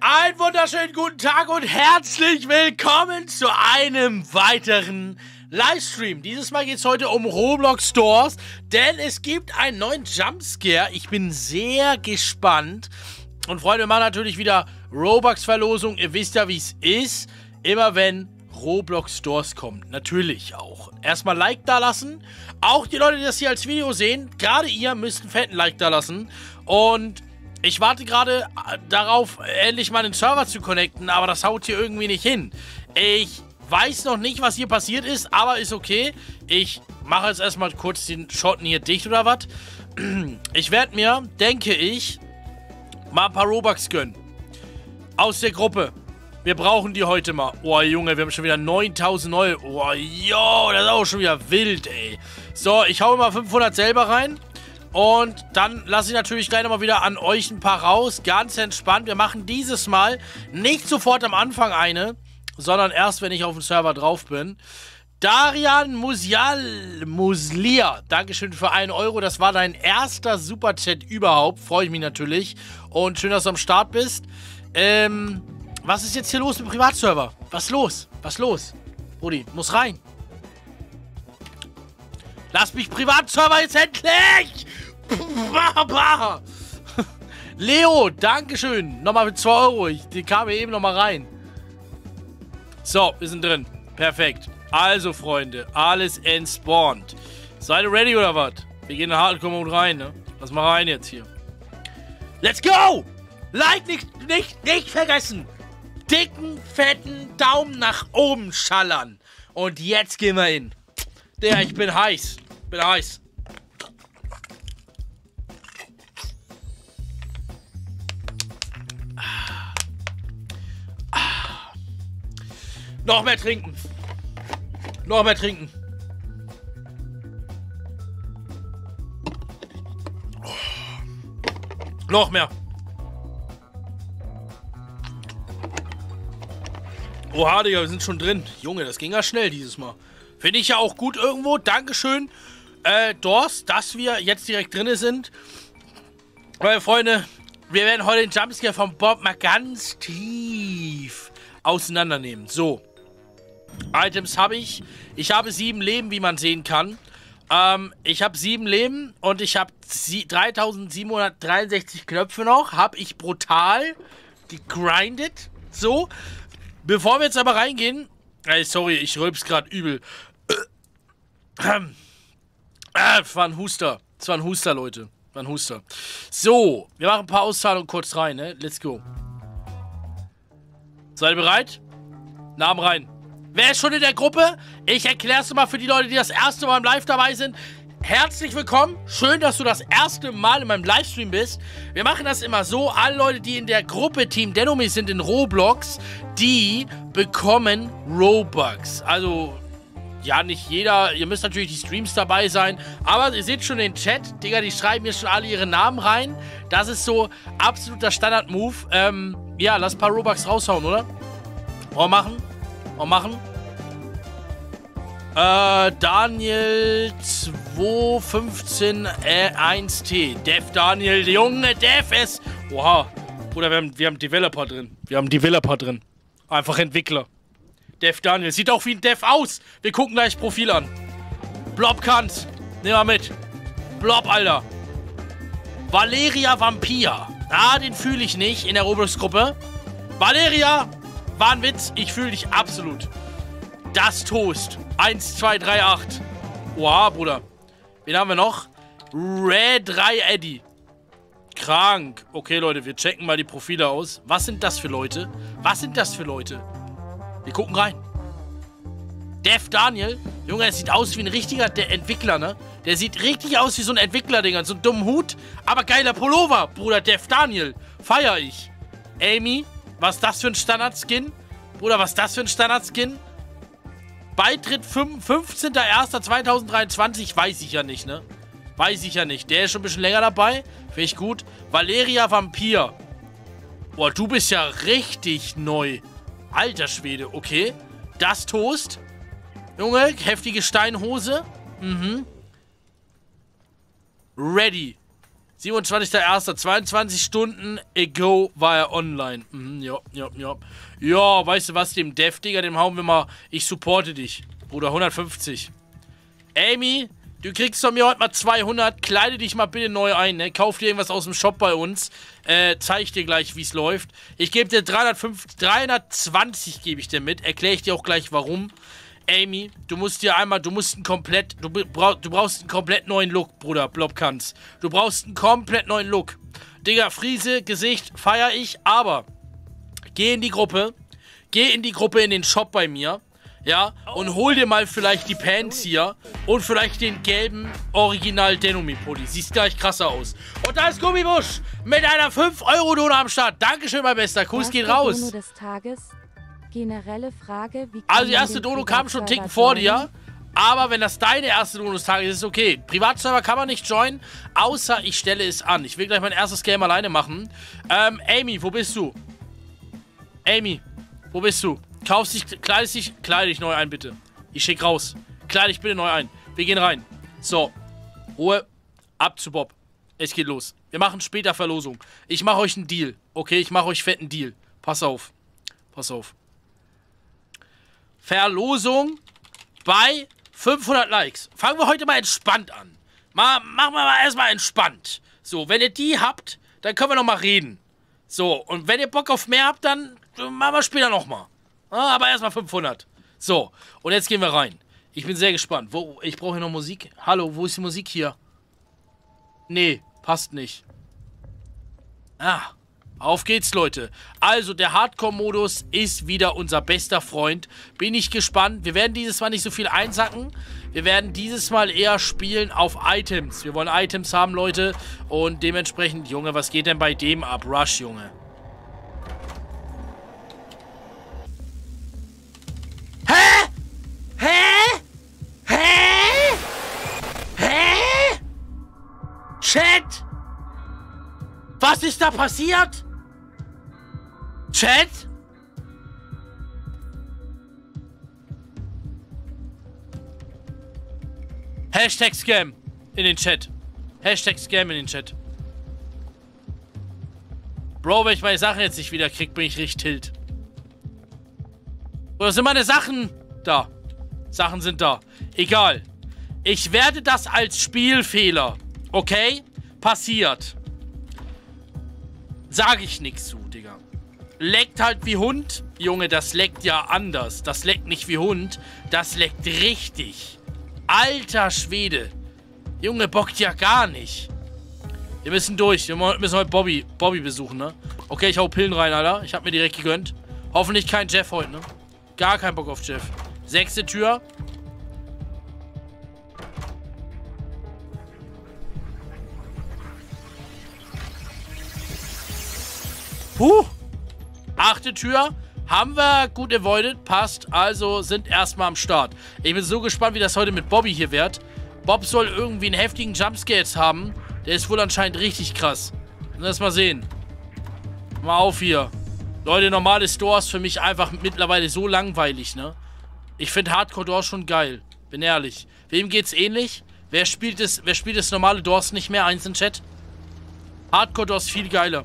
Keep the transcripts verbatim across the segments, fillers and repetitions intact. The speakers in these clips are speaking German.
Einen wunderschönen guten Tag und herzlich willkommen zu einem weiteren Livestream. Dieses Mal geht es heute um Roblox Doors, denn es gibt einen neuen Jumpscare. Ich bin sehr gespannt. Und Freunde, wir machen natürlich wieder Robux-Verlosung. Ihr wisst ja, wie es ist. Immer wenn Roblox Doors kommt. Natürlich auch. Erstmal Like da lassen. Auch die Leute, die das hier als Video sehen, gerade ihr müsst einen fetten Like da lassen. Und ich warte gerade darauf, endlich mal den Server zu connecten, aber das haut hier irgendwie nicht hin. Ich weiß noch nicht, was hier passiert ist, aber ist okay. Ich mache jetzt erstmal kurz den Schotten hier dicht oder was. Ich werde mir, denke ich, mal ein paar Robux gönnen. Aus der Gruppe. Wir brauchen die heute mal. Oh, Junge, wir haben schon wieder neuntausend neue. Oh, yo, das ist auch schon wieder wild, ey. So, ich hau mal fünfhundert selber rein. Und dann lasse ich natürlich gleich nochmal wieder an euch ein paar raus. Ganz entspannt. Wir machen dieses Mal nicht sofort am Anfang eine, sondern erst, wenn ich auf dem Server drauf bin. Darian Musial, Muslia, Dankeschön für einen Euro. Das war dein erster Superchat überhaupt. Freue ich mich natürlich. Und schön, dass du am Start bist. Ähm, was ist jetzt hier los mit dem Privatserver? Was los? Was los? Brudi, muss rein. Lass mich Privatserver jetzt endlich! Leo, Dankeschön. Nochmal mit zwei Euro. Ich, die kam mir eben nochmal rein. So, wir sind drin. Perfekt. Also, Freunde, alles entspawnt. Seid ihr ready oder was? Wir gehen in den Hardcore-Mode rein, ne? Lass mal rein jetzt hier. Let's go! Like nicht, nicht, nicht vergessen. Dicken, fetten Daumen nach oben schallern. Und jetzt gehen wir hin. Der, ich bin heiß. Bin heiß. Noch mehr trinken. Noch mehr trinken. Oh. Noch mehr. Oha, Digga, wir sind schon drin. Junge, das ging ja schnell dieses Mal. Finde ich ja auch gut irgendwo. Dankeschön, äh, Doors, dass wir jetzt direkt drin sind. Meine Freunde, wir werden heute den Jumpscare von Bob mal ganz tief auseinandernehmen. So. Items habe ich. Ich habe sieben Leben, wie man sehen kann. Ähm, ich habe sieben Leben und ich habe dreitausendsiebenhundertdreiundsechzig Knöpfe noch. Habe ich brutal gegrindet. So. Bevor wir jetzt aber reingehen. Ey, sorry, ich rülps gerade übel. Das war ein Huster. Das war ein Huster, Leute. Das war ein Huster. So, wir machen ein paar Auszahlungen kurz rein, ne? Let's go. Seid ihr bereit? Namen rein. Wer ist schon in der Gruppe? Ich erkläre es mal für die Leute, die das erste Mal im Live dabei sind. Herzlich willkommen. Schön, dass du das erste Mal in meinem Livestream bist. Wir machen das immer so. Alle Leute, die in der Gruppe Team Dennome sind in Roblox, die bekommen Robux. Also, ja, nicht jeder. Ihr müsst natürlich die Streams dabei sein. Aber ihr seht schon den Chat. Digga, die schreiben hier schon alle ihre Namen rein. Das ist so absoluter Standard-Move. Ähm... Ja, lass ein paar Robux raushauen, oder? Wollen wir machen? Wollen wir machen? Äh, Daniel zwei fünfzehn eins T. Dev Daniel, Junge, Dev ist... Oha. Bruder, wir haben, wir haben Developer drin. Wir haben Developer drin. Einfach Entwickler. Dev Daniel. Sieht auch wie ein Dev aus. Wir gucken gleich Profil an. Blob Kant. Nehmen wir mit. Blob, Alter. Valeria Vampir. Ah, den fühle ich nicht in der Roblox-Gruppe. Valeria, war ein Witz. Ich fühle dich absolut. Das Toast. eins, zwei, drei, acht. Oha, Bruder. Wen haben wir noch? Red drei Eddie. Krank. Okay, Leute, wir checken mal die Profile aus. Was sind das für Leute? Was sind das für Leute? Wir gucken rein. Dev Daniel. Junge, es sieht aus wie ein richtiger De- Entwickler, ne? Der sieht richtig aus wie so ein Entwickler-Dinger. So einen dummen Hut, aber geiler Pullover. Bruder, Dev Daniel. Feier ich. Amy, was das für ein Standard-Skin? Bruder, was das für ein Standard-Skin? Beitritt fünfzehnter erster zweitausenddreiundzwanzig. Weiß ich ja nicht, ne? Weiß ich ja nicht. Der ist schon ein bisschen länger dabei. Finde ich gut. Valeria Vampir. Boah, du bist ja richtig neu. Alter Schwede. Okay. Das Toast. Junge, heftige Steinhose. Mhm. Ready. siebenundzwanzigster erster zweiundzwanzig Stunden ago war er online. Mhm, ja, ja, ja. Ja, weißt du was, dem Dev, Digga, dem hauen wir mal. Ich supporte dich, Bruder, hundertfünfzig. Amy, du kriegst von mir heute mal zweihundert. Kleide dich mal bitte neu ein, ne? Kauf dir irgendwas aus dem Shop bei uns. Äh, zeig ich dir gleich, wie es läuft. Ich gebe dir dreihundertfünf, dreihundertzwanzig gebe ich dir mit. Erkläre ich dir auch gleich, warum. Amy, du musst dir einmal, du musst einen komplett, du, brauch, du brauchst einen komplett neuen Look, Bruder, Blobkanz. Du brauchst einen komplett neuen Look. Digga, Friese, Gesicht, feier ich, aber geh in die Gruppe, geh in die Gruppe in den Shop bei mir, ja, und hol dir mal vielleicht die Pants hier und vielleicht den gelben Original Dennome Pulli. Sieht gleich krasser aus. Und da ist Gummibusch mit einer fünf Euro Dona am Start. Dankeschön, mein Bester. Kuss geht raus. Generelle Frage, wie also die erste Dono kam schon Ticken vor dir, aber wenn das deine erste Dono des Tages ist, ist okay. Privatserver kann man nicht joinen, außer ich stelle es an. Ich will gleich mein erstes Game alleine machen. Ähm, Amy, wo bist du? Amy, wo bist du? Kaufst dich, kleidest dich, kleide dich neu ein, bitte. Ich schick raus. Kleide dich bitte neu ein. Wir gehen rein. So, Ruhe, ab zu Bob. Es geht los. Wir machen später Verlosung. Ich mache euch einen Deal, okay? Ich mache euch fetten Deal. Pass auf. Pass auf. Verlosung bei fünfhundert Likes. Fangen wir heute mal entspannt an. Mal, machen wir mal erstmal entspannt. So, wenn ihr die habt, dann können wir nochmal reden. So, und wenn ihr Bock auf mehr habt, dann machen wir später nochmal. Aber erstmal fünfhundert. So, und jetzt gehen wir rein. Ich bin sehr gespannt. Wo, ich brauche hier noch Musik. Hallo, wo ist die Musik hier? Nee, passt nicht. Ah. Auf geht's, Leute. Also, der Hardcore-Modus ist wieder unser bester Freund. Bin ich gespannt. Wir werden dieses Mal nicht so viel einsacken. Wir werden dieses Mal eher spielen auf Items. Wir wollen Items haben, Leute. Und dementsprechend... Junge, was geht denn bei dem ab? Rush, Junge. Hä? Hä? Hä? Hä? Chat? Was ist da passiert? Chat? Hashtag Scam in den Chat. Hashtag Scam in den Chat. Bro, wenn ich meine Sachen jetzt nicht wieder krieg, bin ich richtig tilt. Oder sind meine Sachen da? Sachen sind da. Egal. Ich werde das als Spielfehler. Okay? Passiert. Sage ich nichts zu, Digga. Leckt halt wie Hund. Junge, das leckt ja anders. Das leckt nicht wie Hund. Das leckt richtig. Alter Schwede. Junge, bockt ja gar nicht. Wir müssen durch. Wir müssen heute Bobby, Bobby besuchen, ne? Okay, ich hau Pillen rein, Alter. Ich hab mir direkt gegönnt. Hoffentlich kein Jeff heute, ne? Gar kein Bock auf Jeff. Sechste Tür. Puh. Achte Tür. Haben wir gut avoided. Passt. Also sind erstmal am Start. Ich bin so gespannt, wie das heute mit Bobby hier wird. Bob soll irgendwie einen heftigen Jumpscare jetzt haben. Der ist wohl anscheinend richtig krass. Lass mal sehen. Mal auf hier. Leute, normale Doors für mich einfach mittlerweile so langweilig, ne? Ich finde Hardcore Doors schon geil. Bin ehrlich. Wem geht's ähnlich? Wer spielt das, wer spielt das normale Doors nicht mehr? Eins im Chat. Hardcore Doors viel geiler.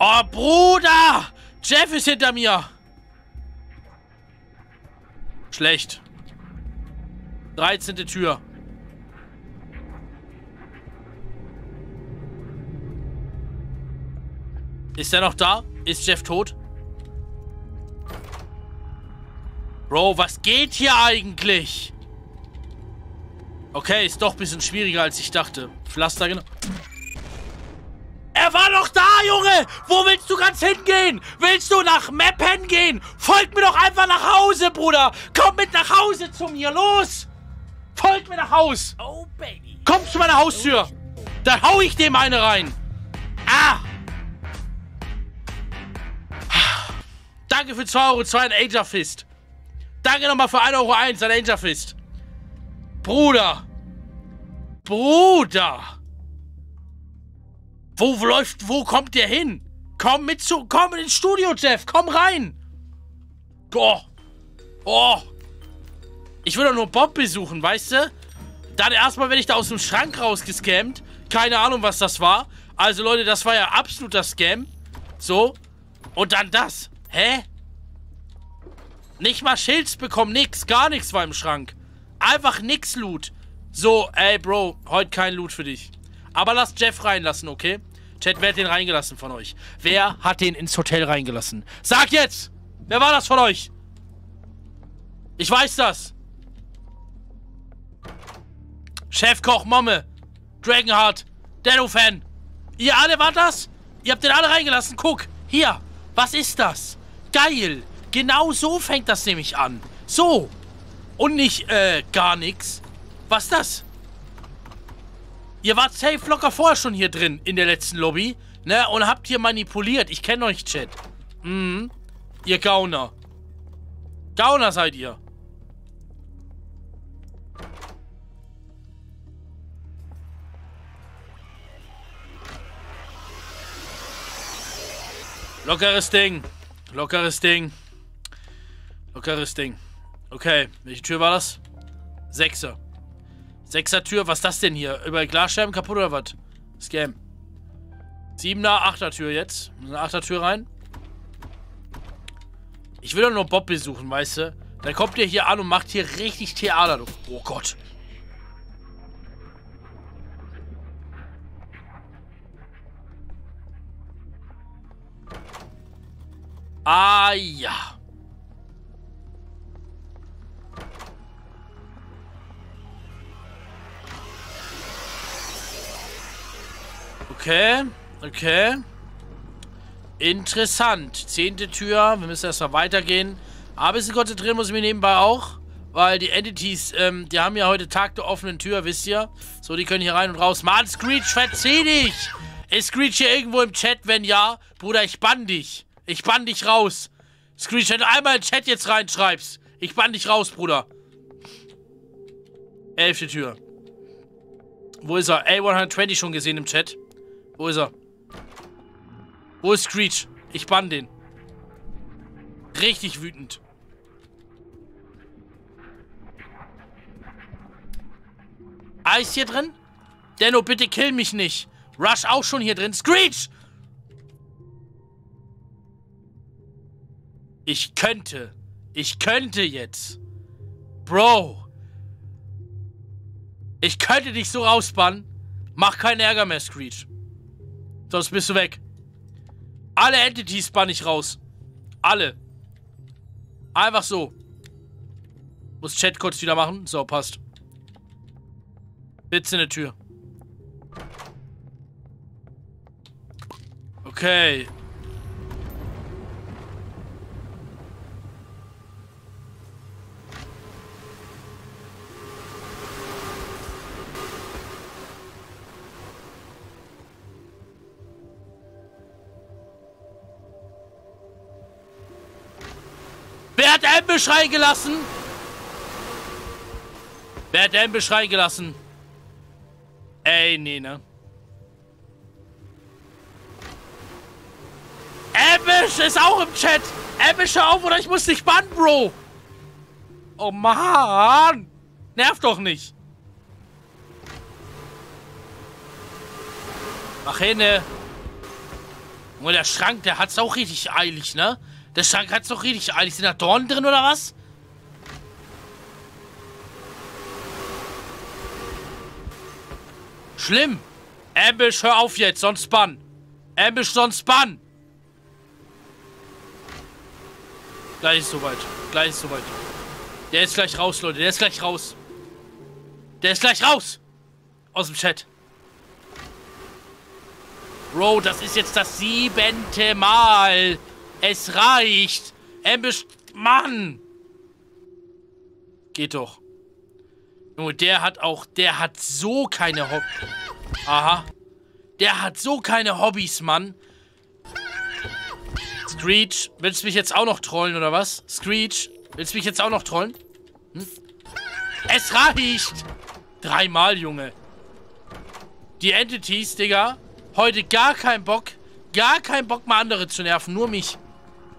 Oh, Bruder! Jeff ist hinter mir! Schlecht. dreizehnte Tür. Ist er noch da? Ist Jeff tot? Bro, was geht hier eigentlich? Okay, ist doch ein bisschen schwieriger, als ich dachte. Pflaster genau... Er war doch da, Junge! Wo willst du ganz hingehen? Willst du nach Mappen gehen? Folgt mir doch einfach nach Hause, Bruder! Komm mit nach Hause zu mir, los! Folgt mir nach Haus! Oh, Baby. Komm zu meiner Haustür! Dann hau ich dem eine rein! Ah! Danke für zwei Euro zwei an Angel Fist! Danke nochmal für ein Euro eins an Angel Fist! Bruder! Bruder! Wo läuft, wo kommt der hin? Komm mit zu, komm ins Studio, Jeff, komm rein. Oh, oh. Ich will doch nur Bob besuchen, weißt du? Dann erstmal werde ich da aus dem Schrank rausgescammt. Keine Ahnung, was das war. Also Leute, das war ja absoluter Scam. So. Und dann das. Hä? Nicht mal Schilds bekommen, nix, gar nichts war im Schrank. Einfach nix Loot. So, ey, Bro, heute kein Loot für dich. Aber lass Jeff reinlassen, okay? Chat, wer hat den reingelassen von euch? Wer hat den ins Hotel reingelassen? Sag jetzt! Wer war das von euch? Ich weiß das. Chefkoch, Momme, Dragonheart, Dennome-Fan. Ihr alle wart das? Ihr habt den alle reingelassen. Guck, hier. Was ist das? Geil. Genau so fängt das nämlich an. So. Und nicht, äh, gar nichts. Was ist das? Ihr wart safe locker vorher schon hier drin, in der letzten Lobby. Ne? Und habt hier manipuliert. Ich kenne euch, Chat. Mhm. Ihr Gauner. Gauner seid ihr. Lockeres Ding. Lockeres Ding. Lockeres Ding. Okay, welche Tür war das? Sechser. Sechser Tür, was ist das denn hier? Über Glasscherben kaputt oder was? Scam. Siebener, Achter Tür jetzt. Eine Achter Tür rein. Ich will doch nur Bob besuchen, weißt du? Dann kommt ihr hier an und macht hier richtig Theater. Oh Gott. Ah, ja. Okay, okay. Interessant. Zehnte Tür. Wir müssen erstmal weitergehen. Aber ein bisschen konzentrieren muss ich mich nebenbei auch. Weil die Entities, ähm, die haben ja heute Tag der offenen Tür, wisst ihr. So, die können hier rein und raus. Mann, Screech, verzieh dich! Ist Screech hier irgendwo im Chat? Wenn ja, Bruder, ich bann dich. Ich bann dich raus. Screech, wenn du einmal in den Chat jetzt reinschreibst. Ich bann dich raus, Bruder. Elfte Tür. Wo ist er? A hundertzwanzig schon gesehen im Chat. Wo ist er? Wo ist Screech? Ich bann den. Richtig wütend. Eis hier drin? Denno, bitte kill mich nicht. Rush auch schon hier drin. Screech! Ich könnte. Ich könnte jetzt. Bro. Ich könnte dich so rausbannen. Mach keinen Ärger mehr, Screech. Sonst bist du weg. Alle Entities bann ich raus. Alle. Einfach so. Muss Chat kurz wieder machen. So, passt. Sitz in der Tür. Okay. Wer hat Ambush reingelassen? Wer hat Ambush reingelassen? Ey, nee, ne? Ambush ist auch im Chat! Ambush, hör auf, oder ich muss dich bannen, Bro! Oh, Mann! Nerv doch nicht! Mach hin, ne? Nur der Schrank, der hat's auch richtig eilig, ne? Der Schrank hat's doch richtig eilig. Sind da Dornen drin, oder was? Schlimm. Ambush, hör auf jetzt, sonst bann. Ambush, sonst bann. Gleich ist soweit. Gleich ist soweit. Der ist gleich raus, Leute. Der ist gleich raus. Der ist gleich raus. Aus dem Chat. Bro, das ist jetzt das siebente Mal. Es reicht. Ambush, Mann. Geht doch. Junge, der hat auch, der hat so keine Hobbys. Aha. Der hat so keine Hobbys, Mann. Screech, willst du mich jetzt auch noch trollen, oder was? Screech, willst du mich jetzt auch noch trollen? Hm? Es reicht. Dreimal, Junge. Die Entities, Digga. Heute gar keinen Bock. Gar keinen Bock, mal andere zu nerven. Nur mich.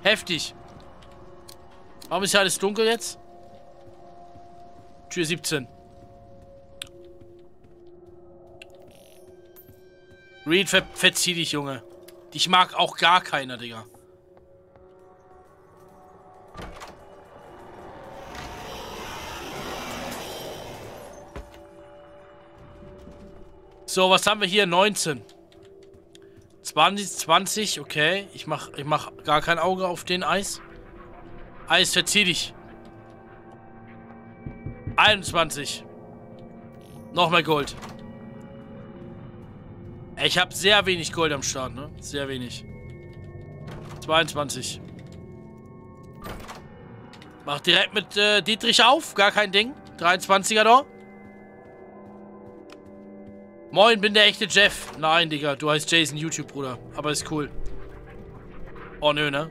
Heftig. Warum ist ja alles dunkel jetzt? Tür siebzehn. Reed, ver verzieh dich, Junge. Dich mag auch gar keiner, Digga. So, was haben wir hier? neunzehn. zwanzig, zwanzig, okay. Ich mach, ich mach gar kein Auge auf den Eis. Eis, verzieh dich. einundzwanzig. Noch mehr Gold. Ich habe sehr wenig Gold am Start, ne? Sehr wenig. zweiundzwanzig. Mach direkt mit äh, Dietrich auf. Gar kein Ding. dreiundzwanziger da. Moin, bin der echte Jeff. Nein, Digga. Du heißt Jason YouTube, Bruder. Aber ist cool. Oh, nö, ne?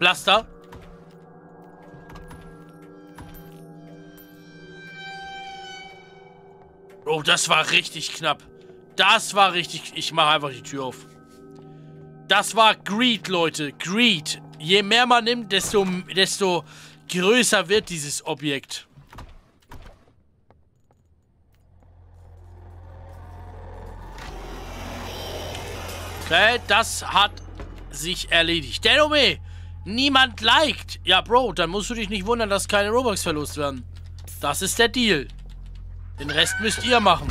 Blaster. Oh, das war richtig knapp. Das war richtig... Ich mache einfach die Tür auf. Das war Greed, Leute. Greed. Je mehr man nimmt, desto, desto größer wird dieses Objekt. Okay, das hat sich erledigt. Dennome! Niemand liked. Ja, Bro, dann musst du dich nicht wundern, dass keine Robux verlost werden. Das ist der Deal. Den Rest müsst ihr machen.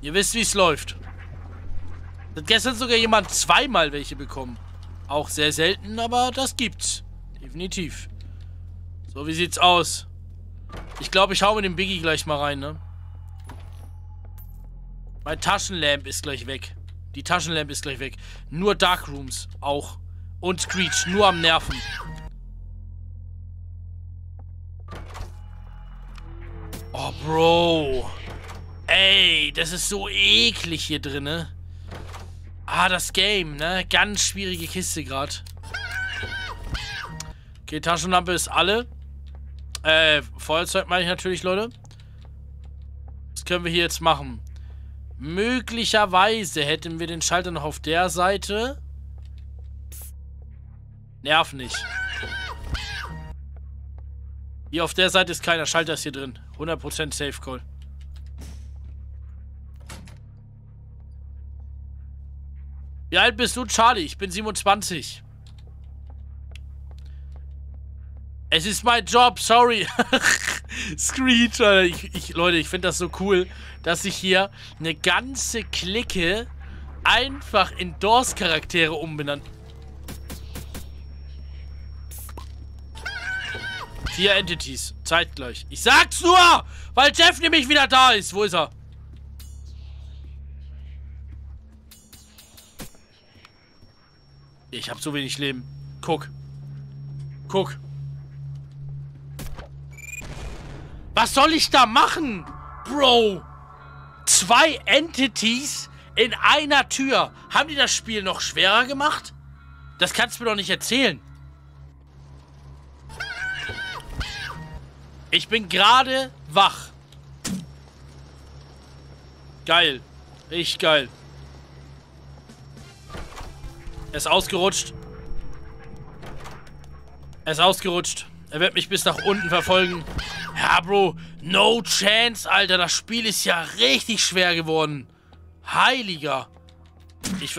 Ihr wisst, wie es läuft. Hat gestern sogar jemand zweimal welche bekommen. Auch sehr selten, aber das gibt's. Definitiv. So, wie sieht's aus? Ich glaube, ich hau mit dem Biggie gleich mal rein, ne? Mein Taschenlamp ist gleich weg. Die Taschenlamp ist gleich weg. Nur Darkrooms auch. Und Screech, nur am Nerven. Oh, Bro. Ey, das ist so eklig hier drin, ne? Ah, das Game, ne? Ganz schwierige Kiste gerade. Okay, Taschenlampe ist alle. Äh, Feuerzeug meine ich natürlich, Leute. Was können wir hier jetzt machen? Möglicherweise hätten wir den Schalter noch auf der Seite... Nerv nicht. Hier auf der Seite ist keiner. Schalter ist hier drin. hundert Prozent Safe Call. Wie alt bist du, Charlie? Ich bin siebenundzwanzig. Es ist mein Job, sorry. Screech, Alter. Ich, ich, Leute, ich finde das so cool, dass ich hier eine ganze Clique einfach in Doors-Charaktere umbenannt. Vier Entities. Zeitgleich. Ich sag's nur, weil Jeff nämlich wieder da ist. Wo ist er? Ich hab so wenig Leben. Guck. Guck. Was soll ich da machen? Bro. Zwei Entities in einer Tür. Haben die das Spiel noch schwerer gemacht? Das kannst du mir doch nicht erzählen. Ich bin gerade wach. Geil. Richtig geil. Er ist ausgerutscht. Er ist ausgerutscht. Er wird mich bis nach unten verfolgen. Ja, Bro. No chance, Alter. Das Spiel ist ja richtig schwer geworden. Heiliger. Ich...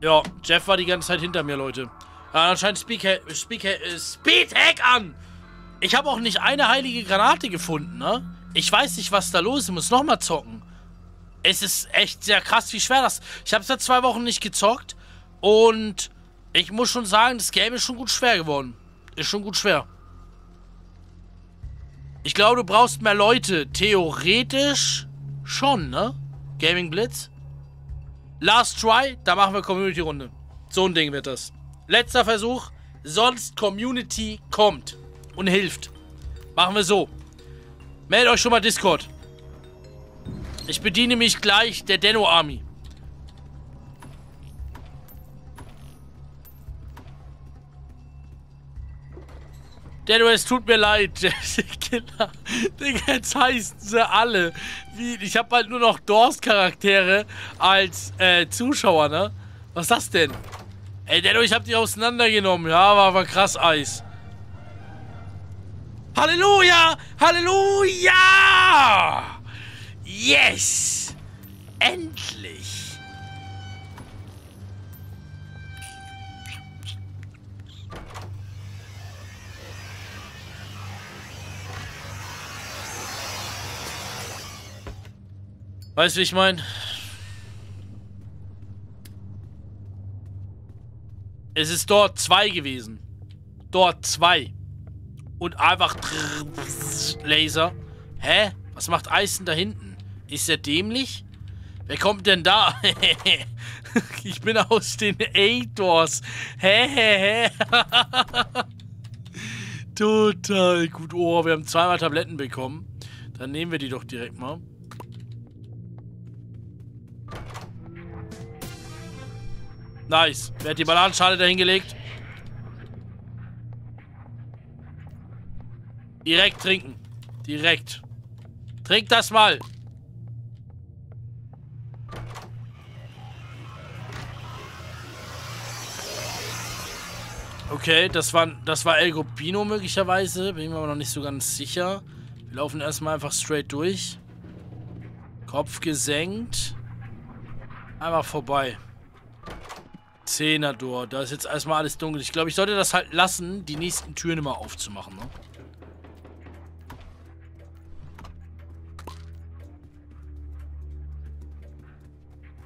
Ja, Jeff war die ganze Zeit hinter mir, Leute. Ja, anscheinend Speedhack Speed an. Ich habe auch nicht eine heilige Granate gefunden, ne? Ich weiß nicht, was da los ist. Ich muss nochmal zocken. Es ist echt sehr krass, wie schwer das ist. Ich habe seit zwei Wochen nicht gezockt. Und ich muss schon sagen, das Game ist schon gut schwer geworden. Ist schon gut schwer. Ich glaube, du brauchst mehr Leute. Theoretisch schon, ne? Gaming Blitz. Last Try, da machen wir Community-Runde. So ein Ding wird das. Letzter Versuch. Sonst Community kommt. und hilft. Machen wir so. Meldet euch schon mal Discord. Ich bediene mich gleich der Denno Army. Denno, es tut mir leid. Genau. Digga, jetzt heißen sie alle. Wie, ich habe halt nur noch Doors-Charaktere als äh, Zuschauer, ne? Was ist das denn? Ey, Denno, ich hab dich auseinandergenommen. Ja, war aber krass, Eis. Halleluja! Halleluja! Yes! Endlich! Weißt du, wie ich meine? Es ist dort zwei gewesen. Dort zwei. Und einfach Laser. Hä? Was macht Eis denn da hinten? Ist der dämlich? Wer kommt denn da? Ich bin aus den A-Doors. Hä? Total gut. Oh, wir haben zweimal Tabletten bekommen. Dann nehmen wir die doch direkt mal. Nice. Wer hat die Bananenschale dahin gelegt? Direkt trinken. Direkt. Trink das mal. Okay, das war, das war El Gobino möglicherweise. Bin mir aber noch nicht so ganz sicher. Wir laufen erstmal einfach straight durch. Kopf gesenkt. Einmal vorbei. Zehner-Door. Da ist jetzt erstmal alles dunkel. Ich glaube, ich sollte das halt lassen, die nächsten Türen immer aufzumachen, ne?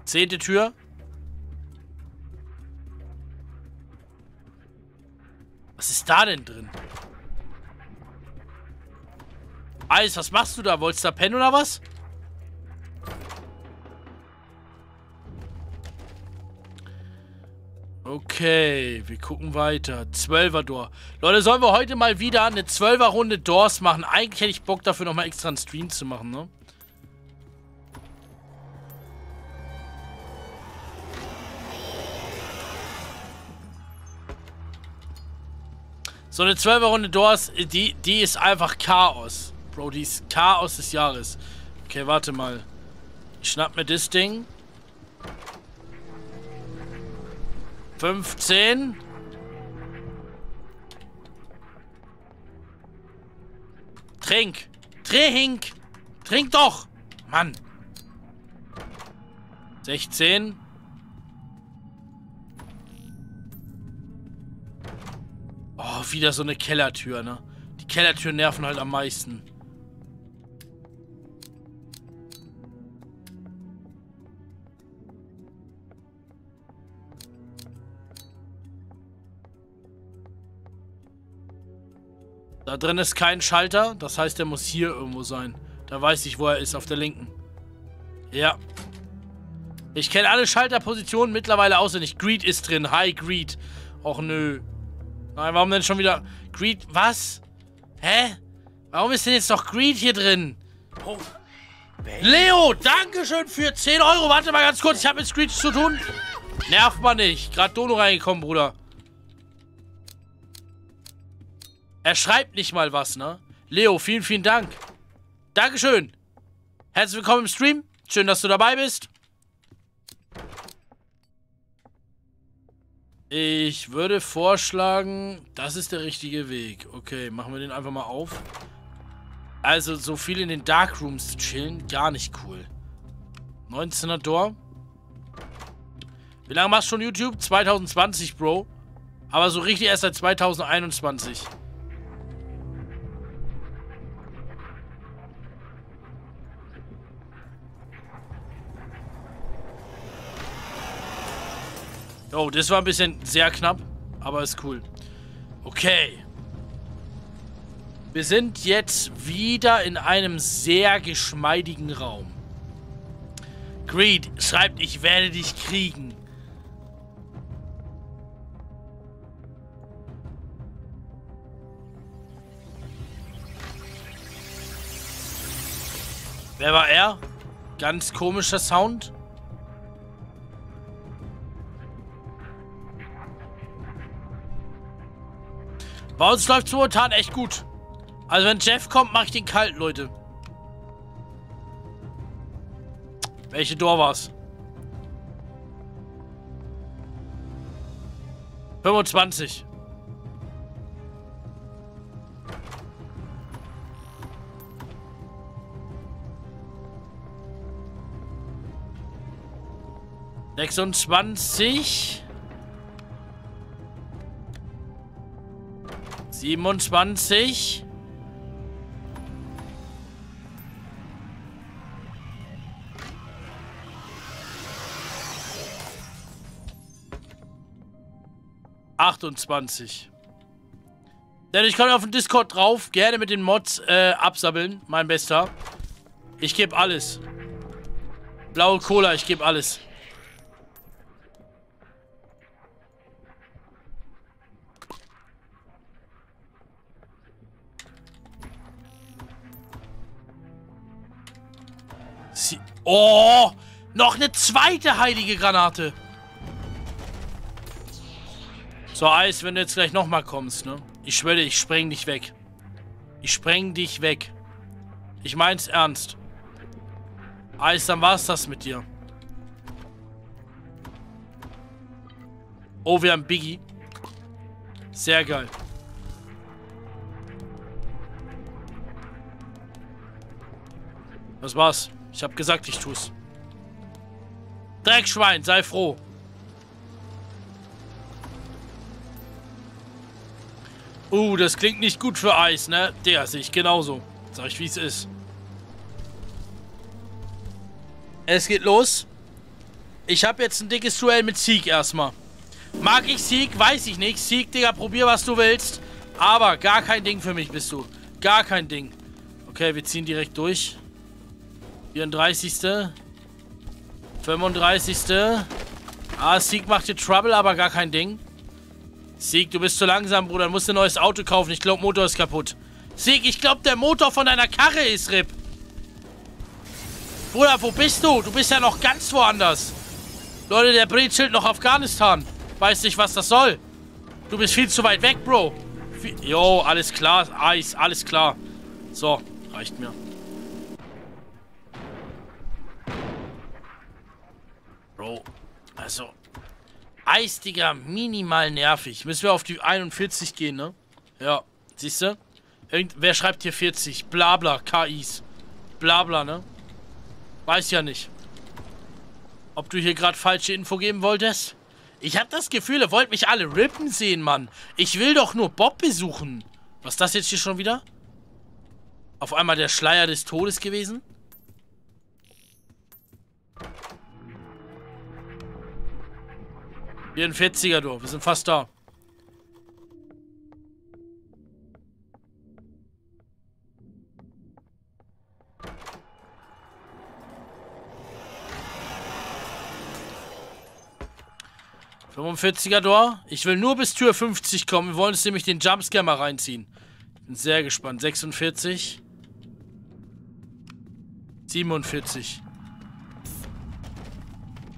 Zehnte Tür. Was ist da denn drin? Eis, was machst du da? Wolltest du da pennen oder was? Okay, wir gucken weiter. Zwölfer-Door. Leute, sollen wir heute mal wieder eine Zwölfer-Runde Doors machen? Eigentlich hätte ich Bock dafür nochmal extra einen Stream zu machen, ne? So eine Zwölfer-Runde Doors, die, die ist einfach Chaos. Bro, die ist Chaos des Jahres. Okay, warte mal. Ich schnapp mir das Ding. fünfzehn. Trink. Trink. Trink doch. Mann. sechzehn. Oh, wieder so eine Kellertür, ne? Die Kellertüren nerven halt am meisten. Da drin ist kein Schalter, das heißt, der muss hier irgendwo sein. Da weiß ich, wo er ist, auf der linken. Ja. Ich kenne alle Schalterpositionen mittlerweile auswendig. Greed ist drin. Hi, Greed. Och, nö. Nein, warum denn schon wieder Greed? Was? Hä? Warum ist denn jetzt noch Greed hier drin? Oh. Leo, dankeschön für zehn Euro. Warte mal ganz kurz, ich habe mit Screech zu tun. Nerv mal nicht. Gerade Dono reingekommen, Bruder. Er schreibt nicht mal was, ne? Leo, vielen, vielen Dank. Dankeschön. Herzlich willkommen im Stream. Schön, dass du dabei bist. Ich würde vorschlagen, das ist der richtige Weg. Okay, machen wir den einfach mal auf. Also, so viel in den Dark Rooms zu chillen, gar nicht cool. neunzehner Door. Wie lange machst du schon YouTube? zwanzig zwanzig, Bro. Aber so richtig erst seit zwanzig einundzwanzig. Oh, das war ein bisschen sehr knapp, aber ist cool. Okay. Wir sind jetzt wieder in einem sehr geschmeidigen Raum. Greed schreibt, ich werde dich kriegen. Wer war er? Ganz komischer Sound. Bei uns läuft es momentan echt gut. Also wenn Jeff kommt, mache ich den kalt, Leute. Welche Door war's? fünfundzwanzig. sechsundzwanzig. siebenundzwanzig. achtundzwanzig. Denn ich komme auf den Discord drauf. Gerne mit den Mods äh, absabbeln. Mein Bester. Ich gebe alles. Blaue Cola, ich gebe alles. Sie oh! Noch eine zweite heilige Granate. So, Eis, wenn du jetzt gleich nochmal kommst, ne? Ich schwöre, ich spreng dich weg. Ich spreng dich weg. Ich mein's ernst. Eis, dann war's das mit dir. Oh, wir haben Biggie. Sehr geil. Das war's. Ich hab gesagt, ich tu's. Dreckschwein, sei froh. Uh, das klingt nicht gut für Eis, ne? Der sehe ich genauso. Sag ich, wie es ist. Es geht los. Ich habe jetzt ein dickes Duell mit Seek erstmal. Mag ich Seek? Weiß ich nicht. Seek, Digga, probier, was du willst. Aber gar kein Ding für mich bist du. Gar kein Ding. Okay, wir ziehen direkt durch. vierunddreißig. fünfunddreißig. Ah, Seek macht dir Trouble, aber gar kein Ding. Seek, du bist zu langsam, Bruder. Du musst ein neues Auto kaufen. Ich glaube, Motor ist kaputt. Seek, ich glaube, der Motor von deiner Karre ist R I P. Bruder, wo bist du? Du bist ja noch ganz woanders. Leute, der brezelt noch Afghanistan. Weiß nicht, was das soll. Du bist viel zu weit weg, Bro. Jo, alles klar. Eis, alles klar. So, reicht mir. Bro, also... Eis, Digga, minimal nervig. Müssen wir auf die einundvierzig gehen, ne? Ja, siehst du? Wer schreibt hier vierzig? Blabla, K Is. Blabla, ne? Weiß ja nicht. Ob du hier gerade falsche Info geben wolltest? Ich hab das Gefühl, ihr wollt mich alle rippen sehen, Mann. Ich will doch nur Bob besuchen. Was ist das jetzt hier schon wieder? Auf einmal der Schleier des Todes gewesen? vierundvierziger, du. Wir sind fast da. fünfundvierziger, du. Ich will nur bis Tür fünfzig kommen. Wir wollen uns nämlich den Jumpscare mal reinziehen. Bin sehr gespannt. sechsundvierzig. siebenundvierzig.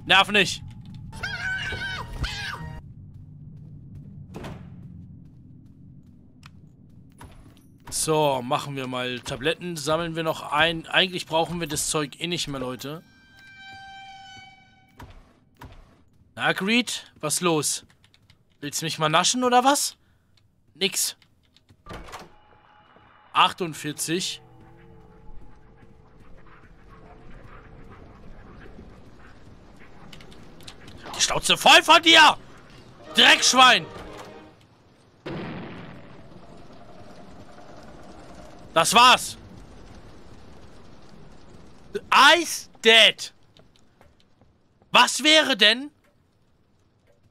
Nerv nicht. So, machen wir mal Tabletten, sammeln wir noch ein. Eigentlich brauchen wir das Zeug eh nicht mehr, Leute. Na, Greed, was los? Willst du mich mal naschen oder was? Nix. achtundvierzig. Die Schnauze voll von dir! Dreckschwein! Das war's. Eis dead. Was wäre denn?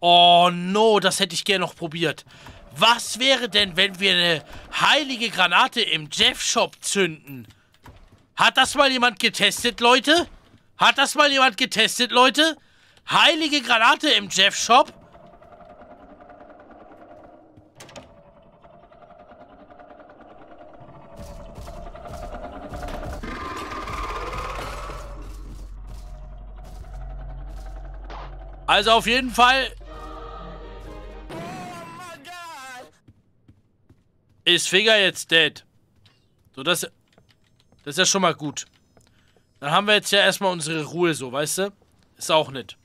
Oh no, das hätte ich gerne noch probiert. Was wäre denn, wenn wir eine heilige Granate im Jeff-Shop zünden? Hat das mal jemand getestet, Leute? Hat das mal jemand getestet, Leute? Heilige Granate im Jeff-Shop? Also auf jeden Fall ist Finger jetzt dead. So, das, das ist ja schon mal gut. Dann haben wir jetzt ja erstmal unsere Ruhe so, weißt du? Ist auch nicht.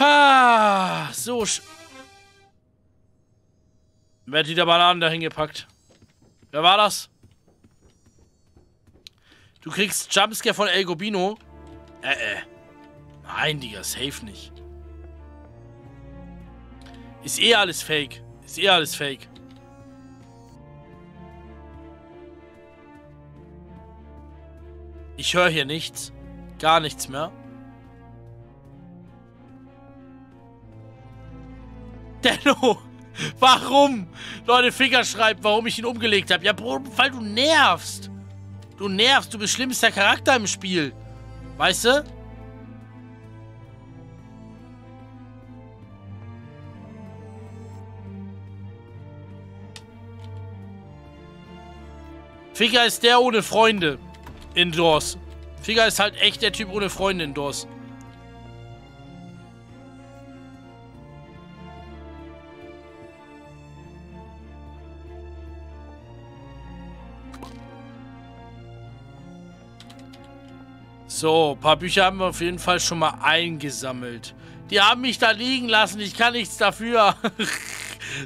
Ha, so. Wer hat die Bananen da hingepackt? Wer war das? Du kriegst Jumpscare von El Gobino. Äh, äh. Nein, Digga, safe nicht. Ist eh alles fake. Ist eh alles fake. Ich höre hier nichts. Gar nichts mehr. Denno! Warum? Leute, Finger schreibt, warum ich ihn umgelegt habe. Ja, Bro, weil du nervst. Du nervst, du bist schlimmster Charakter im Spiel. Weißt du? Finger ist der ohne Freunde in Doors. Finger ist halt echt der Typ ohne Freunde in Doors. So, ein paar Bücher haben wir auf jeden Fall schon mal eingesammelt. Die haben mich da liegen lassen, ich kann nichts dafür.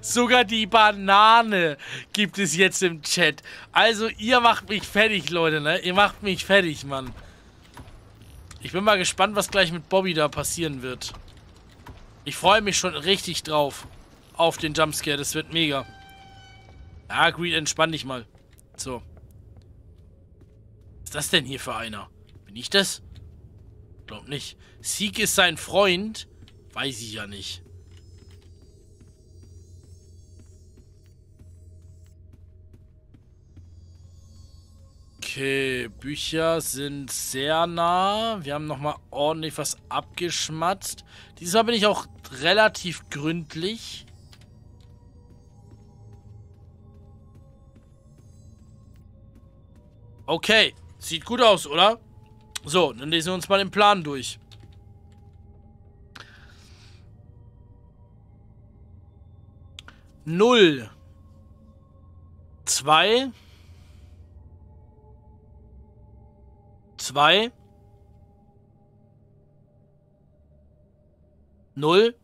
Sogar die Banane gibt es jetzt im Chat. Also, ihr macht mich fertig, Leute, ne? Ihr macht mich fertig, Mann. Ich bin mal gespannt, was gleich mit Bobby da passieren wird. Ich freue mich schon richtig drauf. Auf den Jumpscare, das wird mega. Ja, Greed, entspann dich mal. So. Was ist das denn hier für einer? Bin ich das? Glaub nicht. Seek ist sein Freund? Weiß ich ja nicht. Okay, Bücher sind sehr nah. Wir haben nochmal ordentlich was abgeschmatzt. Diesmal bin ich auch relativ gründlich. Okay, sieht gut aus, oder? So, dann lesen wir uns mal den Plan durch. Null. Zwei. Zwei. Null.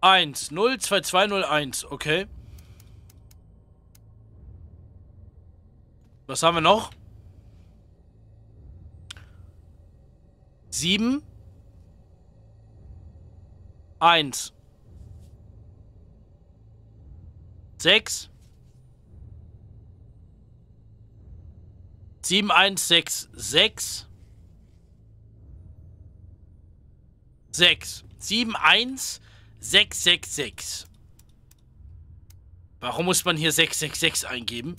Eins. Null, zwei, zwei, null, eins. Okay. Was haben wir noch? Sieben. Eins. Sechs. Sieben, eins, sechs, sechs. Sechs. Sieben, eins, sechs, sechs, sechs. Warum muss man hier sechs, sechs, sechs eingeben?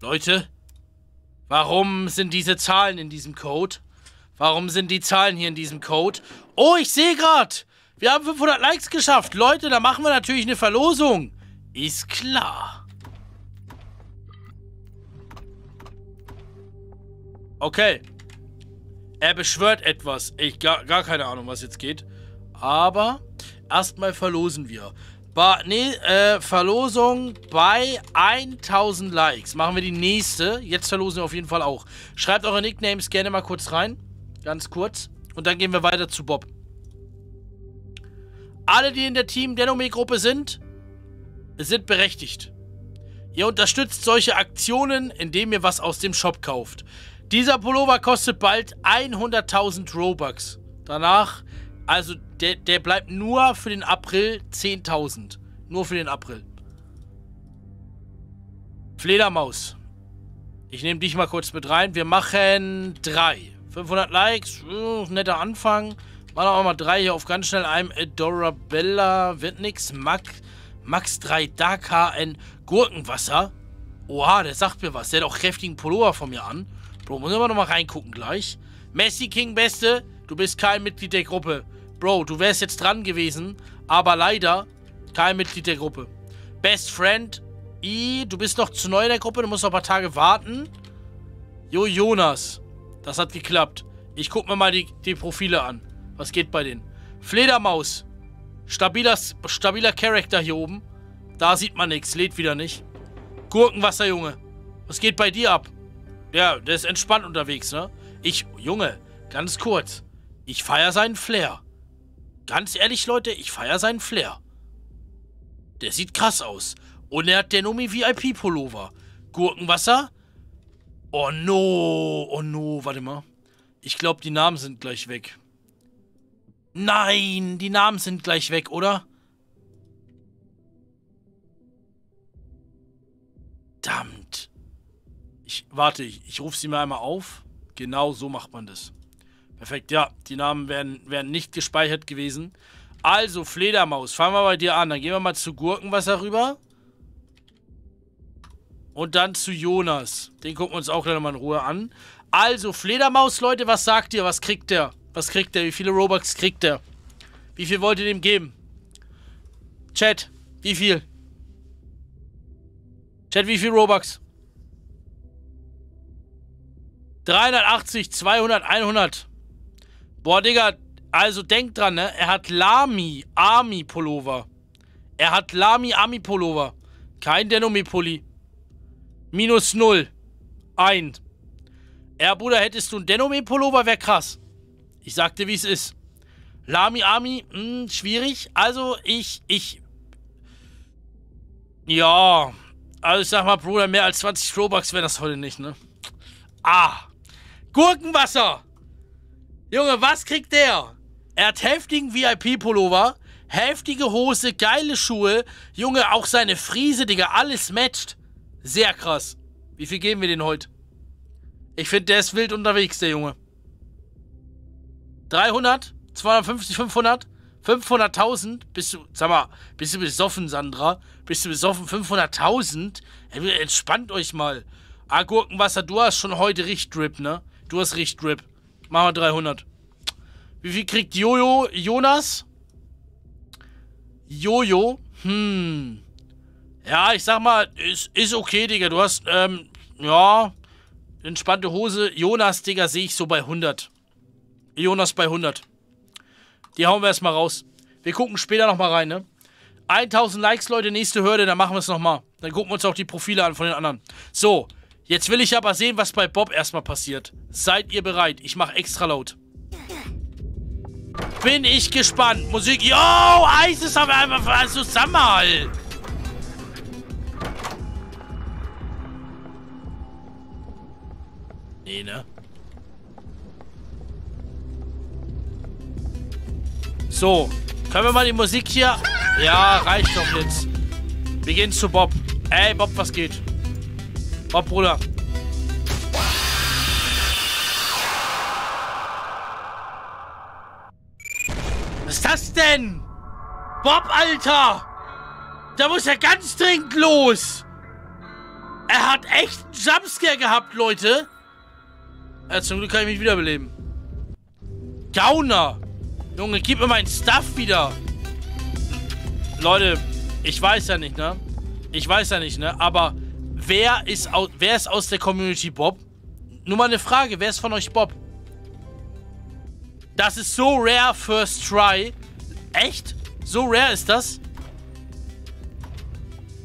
Leute, warum sind diese Zahlen in diesem Code? Warum sind die Zahlen hier in diesem Code? Oh, ich sehe gerade, wir haben fünfhundert Likes geschafft. Leute, da machen wir natürlich eine Verlosung. Ist klar. Okay. Er beschwört etwas. Ich gar, gar keine Ahnung, was jetzt geht. Aber erstmal verlosen wir. Ba nee, äh, Verlosung bei tausend Likes. Machen wir die nächste. Jetzt verlosen wir auf jeden Fall auch. Schreibt eure Nicknames gerne mal kurz rein. Ganz kurz. Und dann gehen wir weiter zu Bob. Alle, die in der Team Dennome-Gruppe sind, sind berechtigt. Ihr unterstützt solche Aktionen, indem ihr was aus dem Shop kauft. Dieser Pullover kostet bald hunderttausend Robux. Danach, also der, der bleibt nur für den April zehntausend. Nur für den April. Fledermaus. Ich nehme dich mal kurz mit rein. Wir machen drei. fünfhundert Likes, netter Anfang. Machen wir mal drei hier auf ganz schnell einem. Adorabella, wird nix. Max, Max drei, Dakar, ein Gurkenwasser. Oha, der sagt mir was. Der hat auch kräftigen Pullover von mir an. Bro, müssen wir nochmal reingucken gleich. Messi King Beste, du bist kein Mitglied der Gruppe. Bro, du wärst jetzt dran gewesen, aber leider kein Mitglied der Gruppe. Best Friend, I, du bist noch zu neu in der Gruppe, du musst noch ein paar Tage warten. Jo Jonas. Das hat geklappt. Ich guck mir mal die, die Profile an. Was geht bei denen? Fledermaus. Stabiler, stabiler Charakter hier oben. Da sieht man nichts. Lädt wieder nicht. Gurkenwasser, Junge. Was geht bei dir ab? Ja, der ist entspannt unterwegs, ne? Ich, Junge, ganz kurz. Ich feiere seinen Flair. Ganz ehrlich, Leute, ich feiere seinen Flair. Der sieht krass aus. Und er hat Dennome V I P-Pullover. Gurkenwasser. Oh no, oh no, warte mal. Ich glaube, die Namen sind gleich weg. Nein, die Namen sind gleich weg, oder? Verdammt. Ich, warte, ich, ich rufe sie mir einmal auf. Genau so macht man das. Perfekt, ja, die Namen wären, wären nicht gespeichert gewesen. Also, Fledermaus, fangen wir bei dir an. Dann gehen wir mal zu Gurkenwasser rüber. Und dann zu Jonas. Den gucken wir uns auch gleich nochmal in Ruhe an. Also, Fledermaus, Leute, was sagt ihr? Was kriegt der? Was kriegt der? Wie viele Robux kriegt der? Wie viel wollt ihr dem geben? Chat, wie viel? Chat, wie viel Robux? dreihundertachtzig, zweihundert, hundert. Boah, Digga, also denkt dran, ne? Er hat Lami Army Pullover. Er hat Lami Army Pullover. Kein Dennome Pulli. Minus null. Ein. Ja, Bruder, hättest du einen Dennome Pullover, wäre krass. Ich sag dir, wie es ist. Lami Army, mh, schwierig. Also, ich, ich... Ja... Also ich sag mal, Bruder, mehr als zwanzig Robux wäre das heute nicht, ne? Ah! Gurkenwasser! Junge, was kriegt der? Er hat heftigen V I P-Pullover, heftige Hose, geile Schuhe. Junge, auch seine Friese, Digga, alles matcht. Sehr krass. Wie viel geben wir den heute? Ich finde, der ist wild unterwegs, der Junge. dreihundert, zweihundertfünfzig, fünfhundert? fünfhunderttausend? Bist du, sag mal, bist du besoffen, Sandra? Bist du besoffen? fünfhunderttausend? Entspannt euch mal. Ah, Gurkenwasser, du hast schon heute richtig Drip, ne? Du hast richtig Drip. Machen wir dreihundert. Wie viel kriegt Jojo? Jonas? Jojo? Hm. Ja, ich sag mal, ist, ist okay, Digga. Du hast, ähm, ja, entspannte Hose. Jonas, Digga, sehe ich so bei hundert. Jonas bei hundert. Die hauen wir erstmal raus. Wir gucken später nochmal rein, ne? tausend Likes, Leute, nächste Hürde, dann machen wir es nochmal. Dann gucken wir uns auch die Profile an von den anderen. So, jetzt will ich aber sehen, was bei Bob erstmal passiert. Seid ihr bereit? Ich mache extra laut. Bin ich gespannt. Musik. Yo, Eis ist aber einfach Zusammenhalt. Nee, ne? So, können wir mal die Musik hier... Ja, reicht doch jetzt. Wir gehen zu Bob. Ey, Bob, was geht? Bob, Bruder. Was ist das denn? Bob, Alter! Da muss er ganz dringend los. Er hat echt einen Jumpscare gehabt, Leute. Ja, zum Glück kann ich mich wiederbeleben. Gauner! Junge, gib mir meinen Stuff wieder. Leute, ich weiß ja nicht, ne? Ich weiß ja nicht, ne? Aber wer ist, aus, wer ist aus der Community Bob? Nur mal eine Frage, wer ist von euch Bob? Das ist so rare, First Try. Echt? So rare ist das?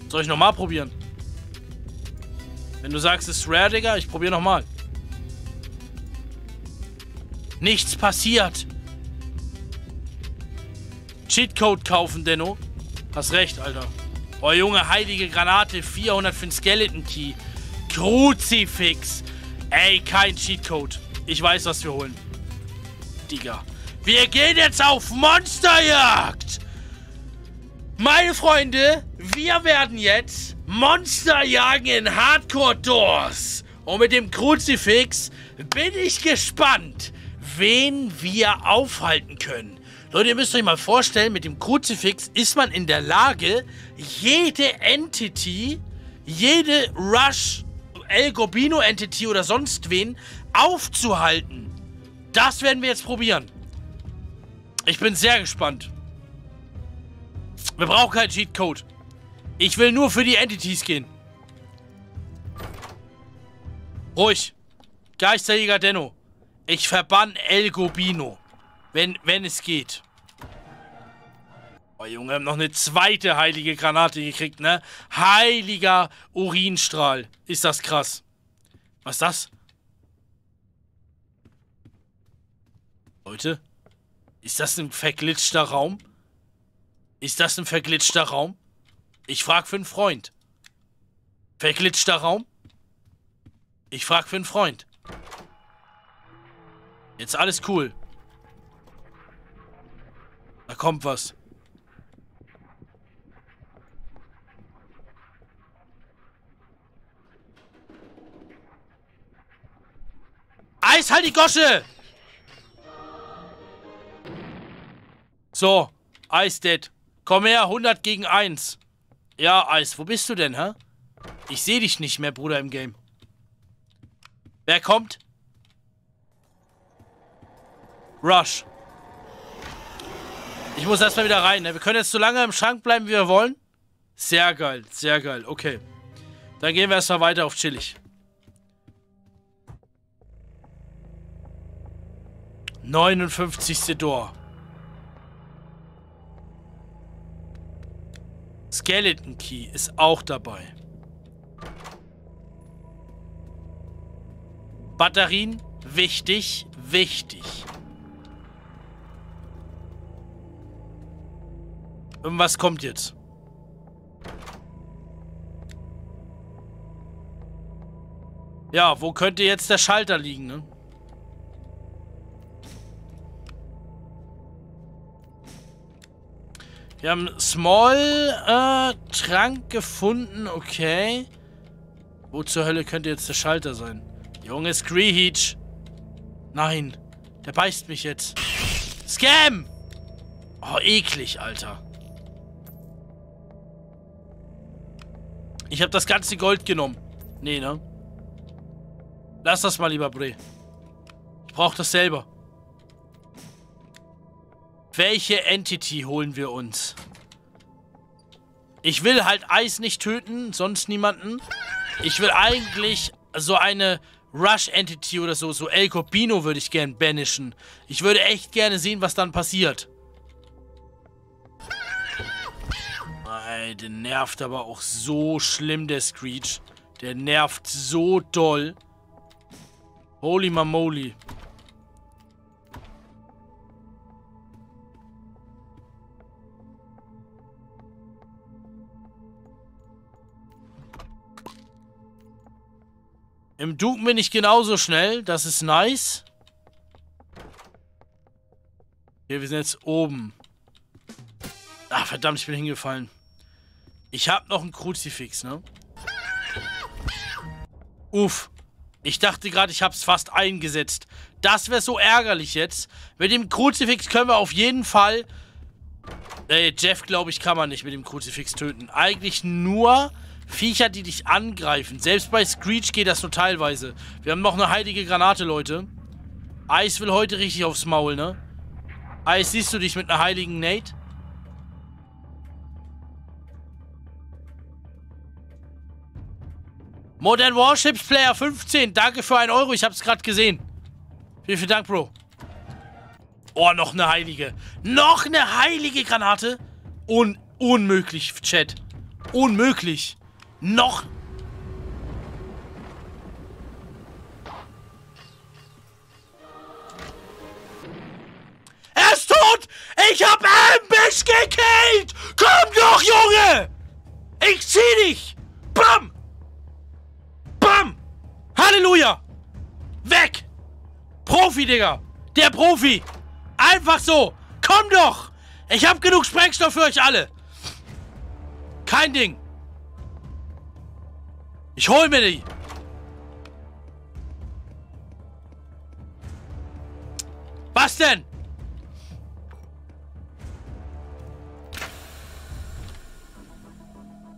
Soll ich nochmal probieren? Wenn du sagst, es ist rare, Digga, ich probiere nochmal. Nichts passiert. Cheatcode kaufen, Denno. Hast recht, Alter. Oh, Junge, heilige Granate, vierhundert für den Skeleton Key. Crucifix. Ey, kein Cheatcode. Ich weiß, was wir holen. Digga. Wir gehen jetzt auf Monsterjagd. Meine Freunde, wir werden jetzt Monster jagen in Hardcore Doors. Und mit dem Crucifix bin ich gespannt, wen wir aufhalten können. Leute, ihr müsst euch mal vorstellen, mit dem Kruzifix ist man in der Lage, jede Entity, jede Rush, El Gobino Entity oder sonst wen aufzuhalten. Das werden wir jetzt probieren. Ich bin sehr gespannt. Wir brauchen keinen Cheatcode. Ich will nur für die Entities gehen. Ruhig. Geisterjäger Denno. Ich verbann El Gobino. Wenn, wenn es geht. Oh Junge, haben noch eine zweite heilige Granate gekriegt, ne? Heiliger Urinstrahl. Ist das krass. Was ist das? Leute? Ist das ein verglitschter Raum? Ist das ein verglitschter Raum? Ich frag für einen Freund. Verglitschter Raum? Ich frag für einen Freund. Jetzt alles cool. Da kommt was. Eis, halt die Gosche! So, Eis dead. Komm her, hundert gegen eins. Ja, Eis, wo bist du denn, hä? Ich sehe dich nicht mehr, Bruder, im Game. Wer kommt? Rush. Ich muss erstmal wieder rein, ne? Wir können jetzt so lange im Schrank bleiben, wie wir wollen. Sehr geil, sehr geil, okay. Dann gehen wir erstmal weiter auf chillig. neunundfünfzigste Door. Skeleton Key ist auch dabei. Batterien, wichtig, wichtig. Irgendwas kommt jetzt. Ja, wo könnte jetzt der Schalter liegen, ne? Wir haben einen Small-Trank äh, gefunden, okay. Wo zur Hölle könnte jetzt der Schalter sein? Junge Screech. Nein, der beißt mich jetzt. Scam! Oh, eklig, Alter. Ich habe das ganze Gold genommen. Nee, ne? Lass das mal, lieber Bre. Ich brauche das selber. Welche Entity holen wir uns? Ich will halt Eis nicht töten, sonst niemanden. Ich will eigentlich so eine Rush-Entity oder so. So El Gobino würde ich gern banishen. Ich würde echt gerne sehen, was dann passiert. Ey, der nervt aber auch so schlimm, der Screech. Der nervt so doll. Holy mamoli. Im Duken bin ich genauso schnell. Das ist nice. Okay, wir sind jetzt oben. Ach, verdammt, ich bin hingefallen. Ich habe noch ein Crucifix, ne? Uff. Ich dachte gerade, ich hab's fast eingesetzt. Das wäre so ärgerlich jetzt. Mit dem Crucifix können wir auf jeden Fall... Ey, Jeff, glaube ich, kann man nicht mit dem Crucifix töten. Eigentlich nur... Viecher, die dich angreifen. Selbst bei Screech geht das nur teilweise. Wir haben noch eine heilige Granate, Leute. Eis will heute richtig aufs Maul, ne? Eis, siehst du dich mit einer heiligen Nate? Modern Warships Player fünfzehn. Danke für einen Euro. Ich hab's gerade gesehen. Vielen, vielen Dank, Bro. Oh, noch eine heilige. Noch eine heilige Granate? Un- unmöglich, Chat. Unmöglich. Noch. Er ist tot! Ich hab Ambush gekillt! Komm doch, Junge! Ich zieh dich! Bam! Bam! Halleluja! Weg! Profi, Digga! Der Profi! Einfach so! Komm doch! Ich hab genug Sprengstoff für euch alle! Kein Ding! Ich hol mir die! Was denn?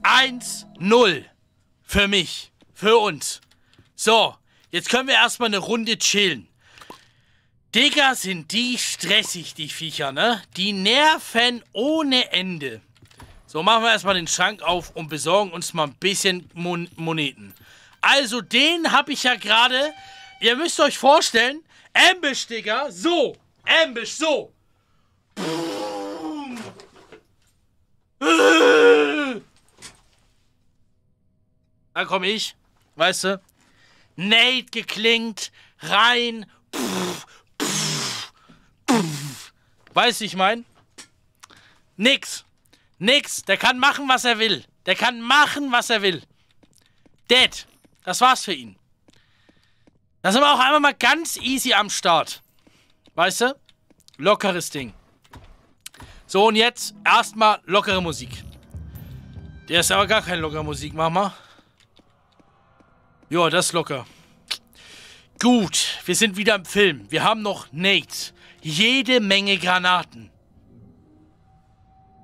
eins null für mich, für uns. So, jetzt können wir erstmal eine Runde chillen. Digga, sind die stressig, die Viecher, ne? Die nerven ohne Ende. So, machen wir erstmal den Schrank auf und besorgen uns mal ein bisschen Mon- Moneten. Also, den habe ich ja gerade... Ihr müsst euch vorstellen, Ambush, Digga. So. Ambush, so. Boom. Dann komm ich. Weißt du? Nate geklingt. Rein. Weißt du, ich mein? Nix. Nix. Der kann machen, was er will. Der kann machen, was er will. Dead. Das war's für ihn. Da sind wir auch einmal mal ganz easy am Start. Weißt du? Lockeres Ding. So, und jetzt erstmal lockere Musik. Der ist aber gar keine lockere Musik, Mama. Ja, das ist locker. Gut, wir sind wieder im Film. Wir haben noch Nate. Jede Menge Granaten.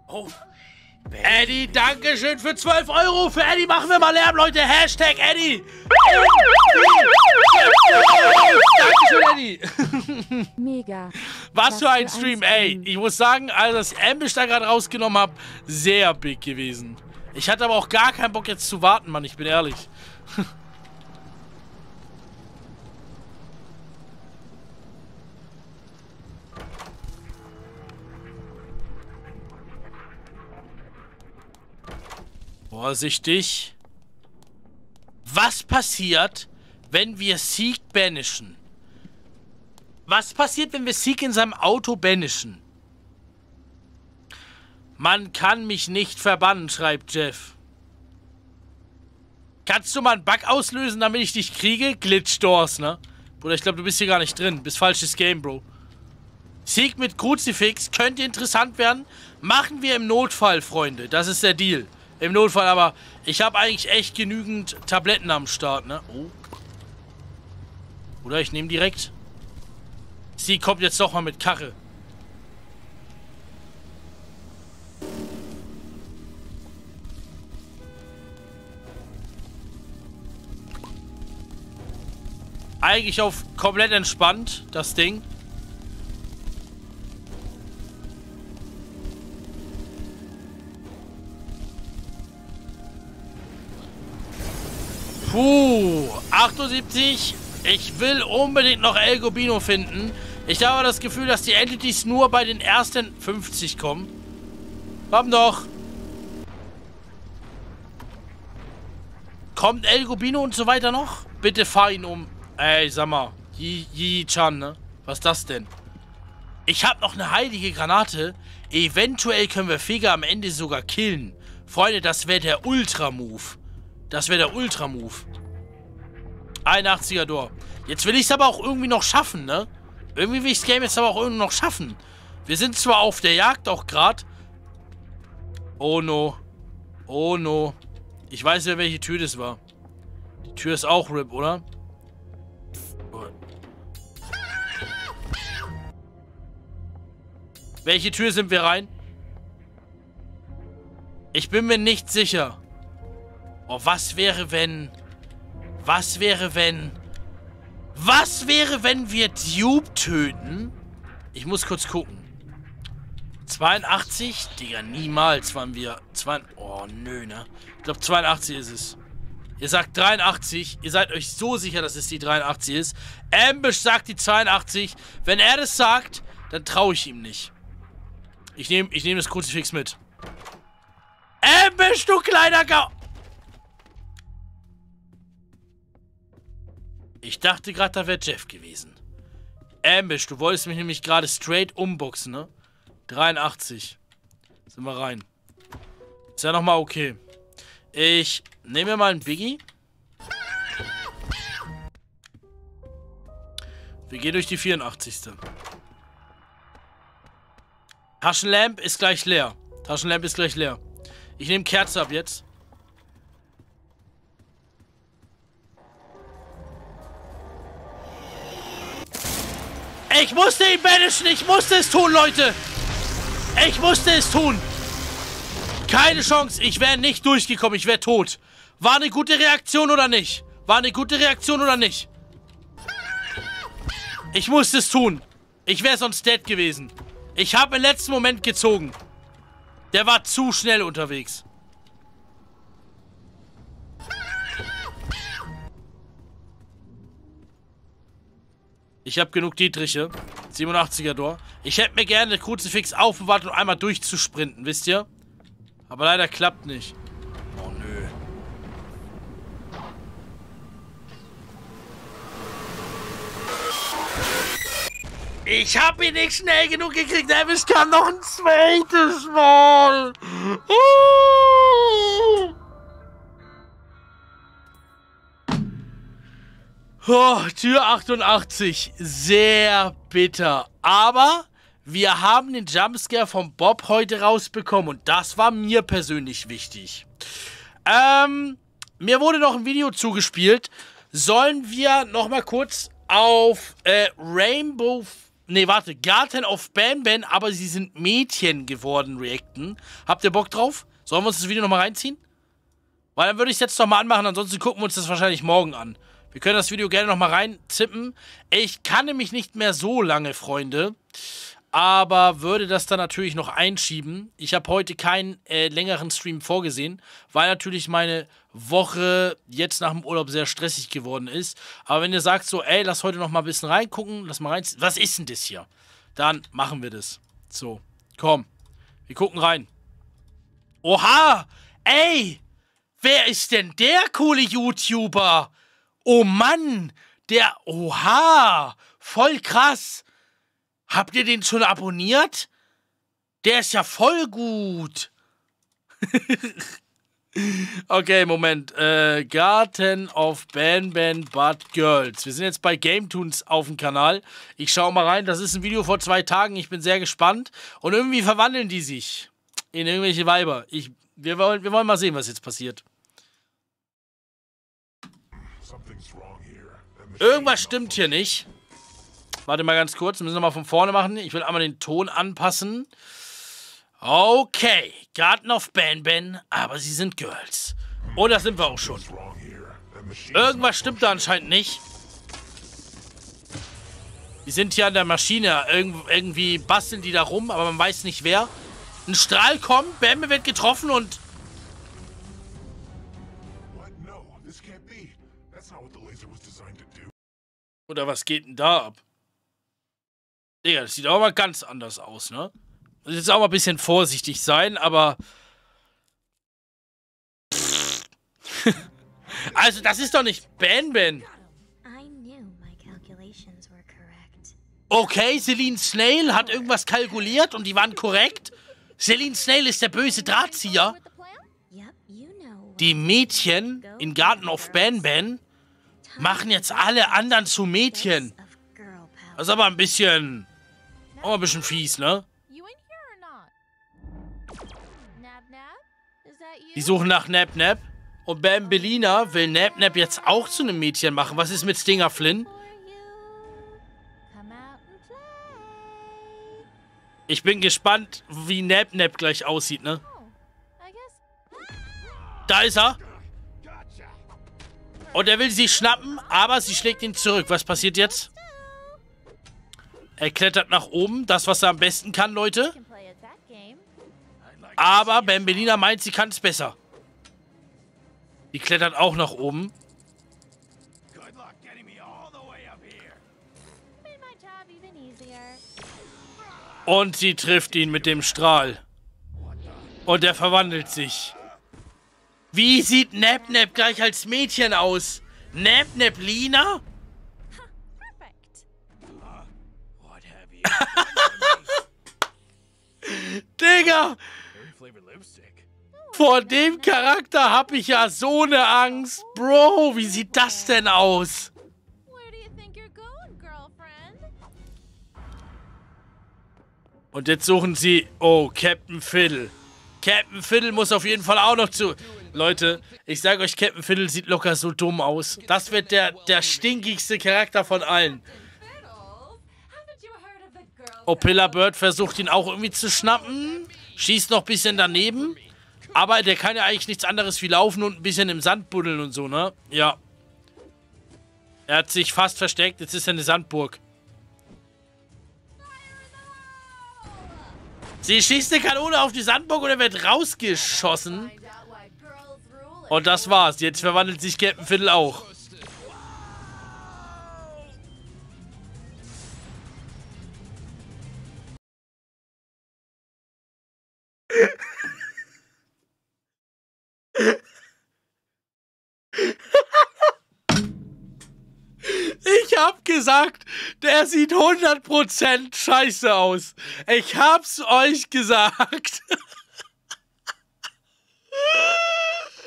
Oh. Eddie, danke schön für zwölf Euro. Für Eddie machen wir mal Lärm, Leute. Hashtag Eddie. Dankeschön, Eddie. Mega. Was für ein Stream, ey. Ich muss sagen, also das Ambush da gerade rausgenommen habe, sehr big gewesen. Ich hatte aber auch gar keinen Bock jetzt zu warten, Mann. Ich bin ehrlich. Vorsichtig. Was passiert, wenn wir Seek banischen? Was passiert, wenn wir Seek in seinem Auto banischen? Man kann mich nicht verbannen, schreibt Jeff. Kannst du mal einen Bug auslösen, damit ich dich kriege? Glitch Doors, ne? Bruder, ich glaube, du bist hier gar nicht drin. Bist falsches Game, Bro. Seek mit Crucifix könnte interessant werden. Machen wir im Notfall, Freunde. Das ist der Deal. Im Notfall, aber ich habe eigentlich echt genügend Tabletten am Start, ne? Oh. Oder ich nehme direkt. Sie kommt jetzt doch mal mit Karre. Eigentlich auf komplett entspannt, das Ding. Puh, achtundsiebzig. Ich will unbedingt noch El Gobino finden. Ich habe das Gefühl, dass die Entities nur bei den ersten fünfzig kommen. Komm doch. Kommt El Gobino und so weiter noch? Bitte fahr ihn um. Ey, sag mal. Yi-Yi-Chan, ne? Was ist das denn? Ich habe noch eine heilige Granate. Eventuell können wir Vega am Ende sogar killen. Freunde, das wäre der Ultra-Move. Das wäre der Ultra-Move. einundachtziger Door. Jetzt will ich es aber auch irgendwie noch schaffen, ne? Irgendwie will ich das Game jetzt aber auch irgendwie noch schaffen. Wir sind zwar auf der Jagd auch gerade. Oh no. Oh no. Ich weiß ja, welche Tür das war. Die Tür ist auch R I P, oder? Oh. Welche Tür sind wir rein? Ich bin mir nicht sicher. Oh, was wäre, wenn... Was wäre, wenn... Was wäre, wenn wir Tube töten? Ich muss kurz gucken. zweiundachtzig? Digga, niemals waren wir... zwei, oh, nö, ne? Ich glaube, zweiundachtzig ist es. Ihr sagt dreiundachtzig. Ihr seid euch so sicher, dass es die dreiundachtzig ist. Ambush sagt die zweiundachtzig. Wenn er das sagt, dann traue ich ihm nicht. Ich nehme ich nehm das Kruzifix mit. Ambush, du kleiner Gau... Ich dachte gerade, da wäre Jeff gewesen. Ambush, du wolltest mich nämlich gerade straight umboxen, ne? dreiundachtzig. Sind wir rein. Ist ja nochmal okay. Ich nehme mir mal einen Biggie. Wir gehen durch die vierundachtzig. Taschenlamp ist gleich leer. Taschenlamp ist gleich leer. Ich nehme Kerze ab jetzt. Ich musste ihn banishen, ich musste es tun, Leute. Ich musste es tun. Keine Chance, ich wäre nicht durchgekommen, ich wäre tot. War eine gute Reaktion oder nicht? War eine gute Reaktion oder nicht? Ich musste es tun. Ich wäre sonst dead gewesen. Ich habe im letzten Moment gezogen. Der war zu schnell unterwegs. Ich habe genug Dietriche. siebenundachtziger Door. Ich hätte mir gerne den Crucifix aufbewahrt, um einmal durchzusprinten, wisst ihr? Aber leider klappt nicht. Oh, nö. Ich habe ihn nicht schnell genug gekriegt. Es kam noch ein zweites Mal. Uh. Oh, Tür achtundachtzig. Sehr bitter. Aber wir haben den Jumpscare von Bob heute rausbekommen. Und das war mir persönlich wichtig. Ähm, mir wurde noch ein Video zugespielt. Sollen wir nochmal kurz auf äh, Rainbow... Ne, warte. Garden of Banban, aber sie sind Mädchen geworden, reacten. Habt ihr Bock drauf? Sollen wir uns das Video nochmal reinziehen? Weil dann würde ich es jetzt nochmal anmachen. Ansonsten gucken wir uns das wahrscheinlich morgen an. Wir können das Video gerne nochmal reinzippen. Ich kann nämlich nicht mehr so lange, Freunde. Aber würde das dann natürlich noch einschieben. Ich habe heute keinen äh, längeren Stream vorgesehen, weil natürlich meine Woche jetzt nach dem Urlaub sehr stressig geworden ist. Aber wenn ihr sagt so, ey, lass heute nochmal ein bisschen reingucken, lass mal reinziehen. Was ist denn das hier? Dann machen wir das. So, komm. Wir gucken rein. Oha! Ey! Wer ist denn der coole YouTuber? Oh Mann, der, oha, voll krass. Habt ihr den schon abonniert? Der ist ja voll gut. Okay, Moment. Äh, Garden of Banban But Girls. Wir sind jetzt bei GameToons auf dem Kanal. Ich schaue mal rein. Das ist ein Video vor zwei Tagen. Ich bin sehr gespannt. Und irgendwie verwandeln die sich in irgendwelche Weiber. Ich, wir wollen, wir wollen mal sehen, was jetzt passiert. Irgendwas stimmt hier nicht. Warte mal ganz kurz. Wir müssen nochmal von vorne machen. Ich will einmal den Ton anpassen. Okay. Garden of Banban, aber sie sind Girls. Und das sind wir auch schon. Irgendwas stimmt da anscheinend nicht. Die sind hier an der Maschine. Irg irgendwie basteln die da rum, aber man weiß nicht wer. Ein Strahl kommt, Banban wird getroffen und... Oder was geht denn da ab? Digga, das sieht auch mal ganz anders aus, ne? Muss jetzt auch mal ein bisschen vorsichtig sein, aber... Also, das ist doch nicht Banban. Okay, Celine Snail hat irgendwas kalkuliert und die waren korrekt. Celine Snail ist der böse Drahtzieher. Die Mädchen in Garden of Banban machen jetzt alle anderen zu Mädchen. Das ist aber ein bisschen... Oh, ein bisschen fies, ne? Die suchen nach Nap-Nap. Und Bambalina will Nap-Nap jetzt auch zu einem Mädchen machen. Was ist mit Stinger Flynn? Ich bin gespannt, wie Nap-Nap gleich aussieht, ne? Da ist er. Und er will sie schnappen, aber sie schlägt ihn zurück. Was passiert jetzt? Er klettert nach oben. Das, was er am besten kann, Leute. Aber Bambalina meint, sie kann es besser. Die klettert auch nach oben. Und sie trifft ihn mit dem Strahl. Und er verwandelt sich. Wie sieht Nap-Nap gleich als Mädchen aus? Nap-Nap-Lina? Digga! Vor dem Charakter hab ich ja so eine Angst. Bro, wie sieht das denn aus? Und jetzt suchen sie... Oh, Captain Fiddle. Captain Fiddle muss auf jeden Fall auch noch zu... Leute, ich sage euch, Captain Fiddle sieht locker so dumm aus. Das wird der, der stinkigste Charakter von allen. Opila Bird versucht ihn auch irgendwie zu schnappen. Schießt noch ein bisschen daneben. Aber der kann ja eigentlich nichts anderes wie laufen und ein bisschen im Sand buddeln und so, ne? Ja. Er hat sich fast versteckt. Jetzt ist er eine Sandburg. Sie schießt eine Kanone auf die Sandburg und er wird rausgeschossen. Und das war's. Jetzt verwandelt sich Captain Fiddle auch. Ich hab gesagt, der sieht hundert Prozent scheiße aus. Ich hab's euch gesagt.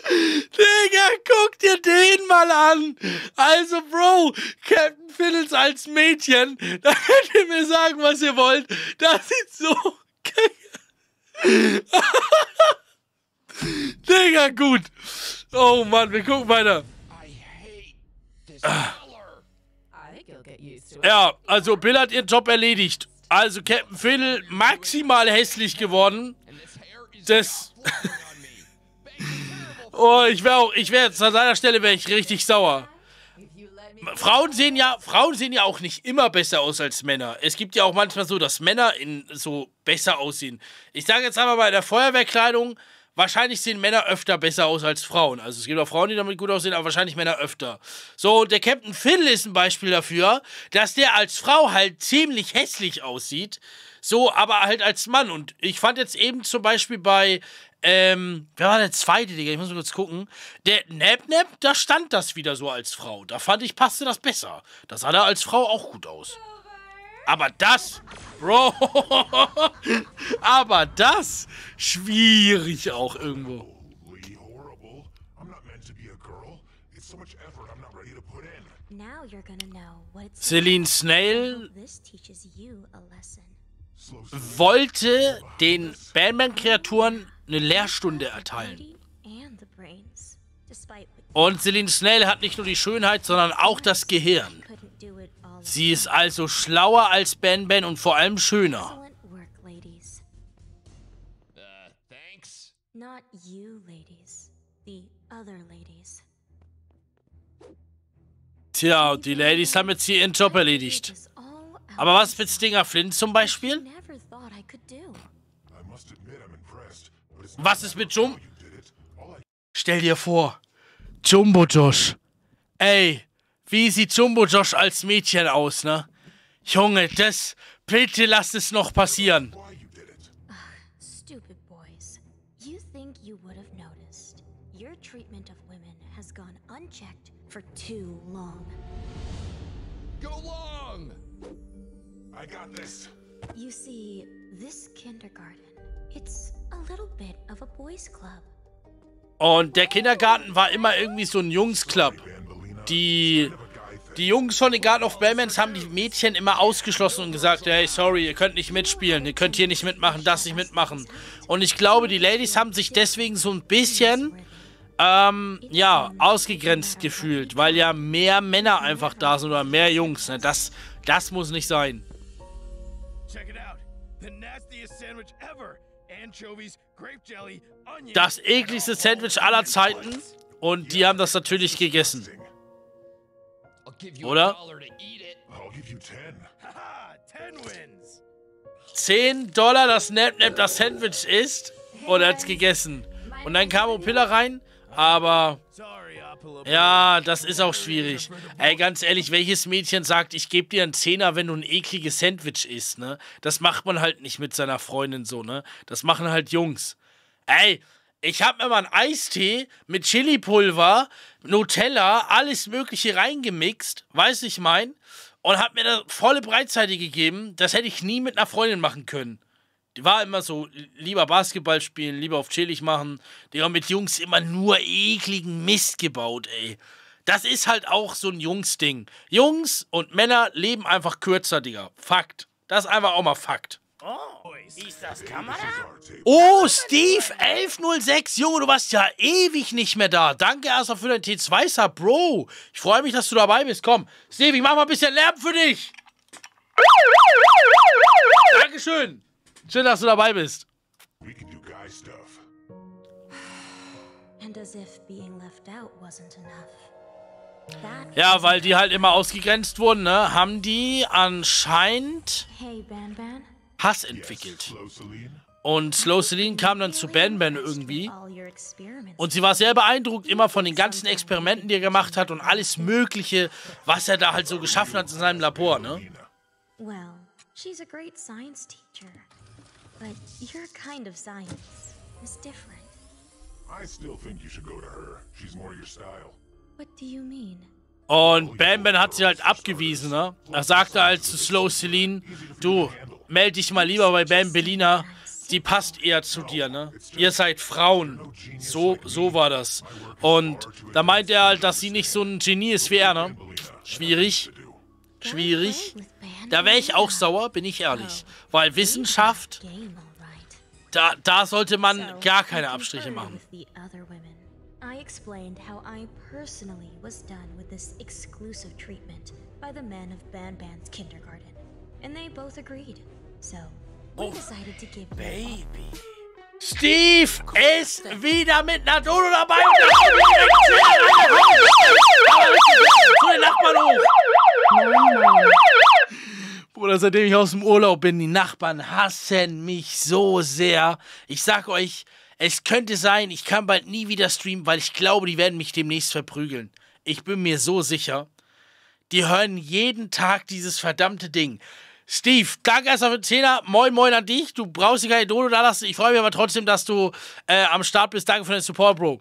Digga, guck dir den mal an. Also, Bro, Captain Fiddles als Mädchen, da könnt ihr mir sagen, was ihr wollt. Das sieht so kacke. Digga, gut. Oh, Mann, wir gucken weiter. Ja, also Bill hat ihren Job erledigt. Also Captain Fiddle maximal hässlich geworden. Das... Oh, ich wäre auch, ich wäre jetzt an seiner Stelle wäre ich richtig sauer. Frauen sehen ja, Frauen sehen ja auch nicht immer besser aus als Männer. Es gibt ja auch manchmal so, dass Männer in so besser aussehen. Ich sage jetzt einmal bei der Feuerwehrkleidung, wahrscheinlich sehen Männer öfter besser aus als Frauen. Also es gibt auch Frauen, die damit gut aussehen, aber wahrscheinlich Männer öfter. So, und der Captain Fiddle ist ein Beispiel dafür, dass der als Frau halt ziemlich hässlich aussieht. So, aber halt als Mann. Und ich fand jetzt eben zum Beispiel bei... Ähm, wer war der zweite, Digga? Ich muss mal kurz gucken. Der Nap-Nap, da stand das wieder so als Frau. Da fand ich, passte das besser. Das sah da als Frau auch gut aus. Aber das, Bro, aber das, schwierig auch irgendwo. Celine Snail wollte den Banban-Kreaturen eine Lehrstunde erteilen. Und Celine Snail hat nicht nur die Schönheit, sondern auch das Gehirn. Sie ist also schlauer als Banban und vor allem schöner. Tja, die Ladies haben jetzt hier ihren Job erledigt. Aber was mit Stinger Flynn zum Beispiel? Was ist mit Jumbo? Stell dir vor, Jumbo Josh. Ey, wie sieht Jumbo Josh als Mädchen aus, ne? Junge, das... Bitte lass es noch passieren. You see, this kindergarten, it's a little bit of a boys club. Und der Kindergarten war immer irgendwie so ein Jungsclub. Die, die Jungs von den Garden of Banban haben die Mädchen immer ausgeschlossen und gesagt, hey, sorry, ihr könnt nicht mitspielen, ihr könnt hier nicht mitmachen, das nicht mitmachen. Und ich glaube, die Ladies haben sich deswegen so ein bisschen, ähm, ja, ausgegrenzt gefühlt, weil ja mehr Männer einfach da sind oder mehr Jungs. Ne? Das, das muss nicht sein. Das ekligste Sandwich aller Zeiten. Und die haben das natürlich gegessen. Oder? zehn Dollar, dass Nap-Nap das Sandwich isst. Und er hat's gegessen. Und dann kam Opila rein. Aber... Ja, das ist auch schwierig. Ey, ganz ehrlich, welches Mädchen sagt, ich gebe dir einen Zehner, wenn du ein ekliges Sandwich isst, ne? Das macht man halt nicht mit seiner Freundin so, ne? Das machen halt Jungs. Ey, ich hab mir mal einen Eistee mit Chili-Pulver, Nutella, alles mögliche reingemixt, weiß ich mein, und hab mir da volle Breitseite gegeben. Das hätte ich nie mit einer Freundin machen können. Die war immer so, lieber Basketball spielen, lieber auf chillig machen. Die haben mit Jungs immer nur ekligen Mist gebaut, ey. Das ist halt auch so ein Jungs-Ding. Jungs und Männer leben einfach kürzer, Digga. Fakt. Das ist einfach auch mal Fakt. Oh, ist das Kamera? Oh, Steve, elf null sechs. Junge, du warst ja ewig nicht mehr da. Danke erstmal für dein T zwei-Sub, Bro. Ich freue mich, dass du dabei bist. Komm, Steve, ich mach mal ein bisschen Lärm für dich. Dankeschön. Schön, dass du dabei bist. Ja, weil die halt immer ausgegrenzt wurden, ne? Haben die anscheinend Hass entwickelt. Und Slow Celine kam dann zu Banban irgendwie. Und sie war sehr beeindruckt immer von den ganzen Experimenten, die er gemacht hat und alles Mögliche, was er da halt so geschaffen hat in seinem Labor, ne? Well, she's a great science teacher. But your kind of science is different. I still think you should go to her. She's more your style. What do you mean? Und Banban hat sie halt abgewiesen, ne? Er sagte halt zu Slow Celine, du, melde dich mal lieber bei Bambalina. Die passt eher zu dir, ne? Ihr seid Frauen. So, so war das. Und da meint er halt, dass sie nicht so ein Genie ist wie er, ne? Schwierig. Schwierig. Da wäre ich auch sauer, bin ich ehrlich. Weil Wissenschaft, da, da sollte man gar keine Abstriche machen. I explained how I personally was done with this exclusive treatment by the men of Banban's kindergarten, and they both agreed. So we decided to give baby. Steve ist wieder mit Nadolo dabei. Zu den Nachbarn hoch. Bruder, seitdem ich aus dem Urlaub bin, die Nachbarn hassen mich so sehr. Ich sag euch. Es könnte sein, ich kann bald nie wieder streamen, weil ich glaube, die werden mich demnächst verprügeln. Ich bin mir so sicher. Die hören jeden Tag dieses verdammte Ding. Steve, danke erstmal für den Zehner. Moin, moin an dich. Du brauchst dir keine Dodo da lassen. Ich freue mich aber trotzdem, dass du äh, am Start bist. Danke für den Support, Bro.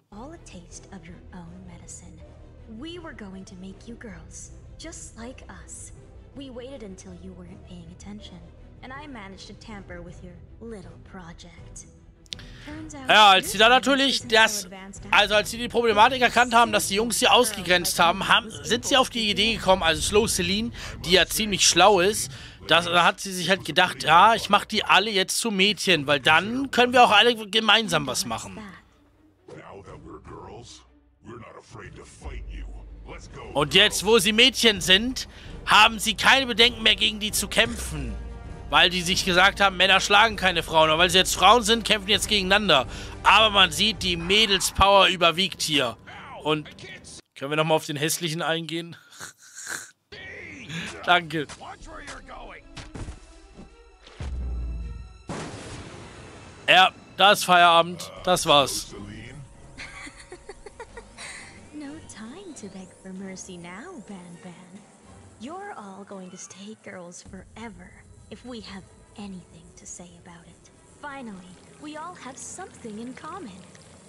Ja, als sie da natürlich das, also als sie die Problematik erkannt haben, dass die Jungs sie ausgegrenzt haben, haben sind sie auf die Idee gekommen, also Slow Celine, die ja ziemlich schlau ist, dass, da hat sie sich halt gedacht, ja, ich mach die alle jetzt zu Mädchen, weil dann können wir auch alle gemeinsam was machen. Und jetzt, wo sie Mädchen sind, haben sie keine Bedenken mehr, gegen die zu kämpfen. Weil die sich gesagt haben, Männer schlagen keine Frauen. Aber weil sie jetzt Frauen sind, kämpfen jetzt gegeneinander. Aber man sieht, die Mädels-Power überwiegt hier. Und können wir nochmal auf den Hässlichen eingehen? Danke. Ja, da ist Feierabend. Das war's. No time to beg for mercy now, Banban. You're all going to stay girls forever. If we have anything to say about it. Finally, we all have something in common.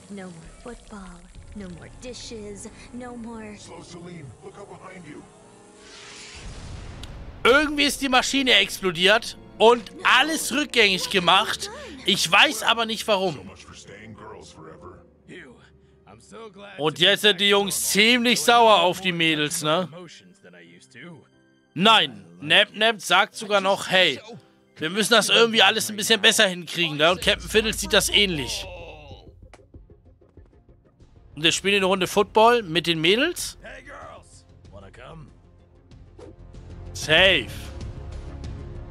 No more football, no more dishes, no more... Slow Celine, look up behind you. Irgendwie ist die Maschine explodiert und alles rückgängig gemacht. Ich weiß aber nicht warum. Und jetzt sind die Jungs ziemlich sauer auf die Mädels, ne? Nein, Nap-Nap sagt sogar noch, hey, wir müssen das irgendwie alles ein bisschen besser hinkriegen, ne? Und Captain Fiddle sieht das ähnlich. Und wir spielen eine Runde Football mit den Mädels. Safe.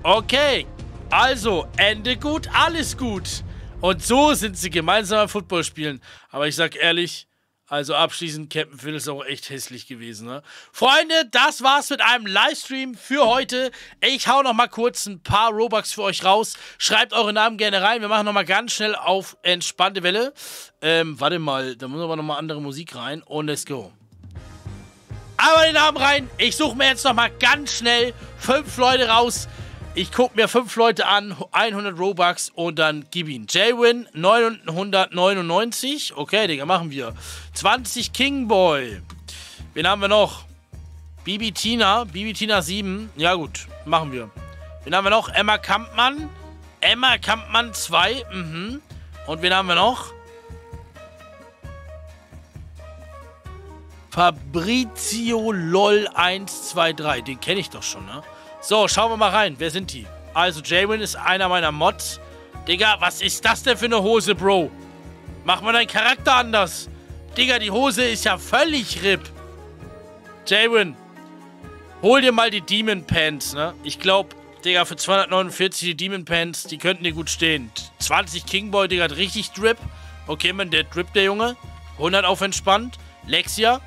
Okay, also, Ende gut, alles gut. Und so sind sie gemeinsam am Football spielen. Aber ich sag ehrlich... Also abschließend, Captain Fiddle ist auch echt hässlich gewesen, ne? Freunde, das war's mit einem Livestream für heute. Ich hau noch mal kurz ein paar Robux für euch raus. Schreibt eure Namen gerne rein. Wir machen noch mal ganz schnell auf entspannte Welle. Ähm, warte mal, da muss aber noch mal andere Musik rein. Und let's go. Aber den Namen rein. Ich suche mir jetzt noch mal ganz schnell fünf Leute raus. Ich gucke mir fünf Leute an, hundert Robux und dann gib ihn. J-Win, neunhundertneunundneunzig. Okay, Digga, machen wir. zwanzig Kingboy. Wen haben wir noch? Bibi Tina, Bibi Tina sieben. Ja gut, machen wir. Wen haben wir noch? Emma Kampmann. Emma Kampmann zwei. Mhm. Und wen haben wir noch? Fabrizio LOL eins zwei drei. Den kenne ich doch schon, ne? So, schauen wir mal rein. Wer sind die? Also, Jaywin ist einer meiner Mods. Digga, was ist das denn für eine Hose, Bro? Mach mal deinen Charakter anders. Digga, die Hose ist ja völlig R I P. Jaywin, hol dir mal die Demon Pants, ne? Ich glaube, Digga, für zweihundertneunundvierzig die Demon Pants, die könnten dir gut stehen. zwanzig Kingboy, Digga, hat richtig Drip. Okay, man, der Drip, der Junge. hundert auf entspannt. Lexia.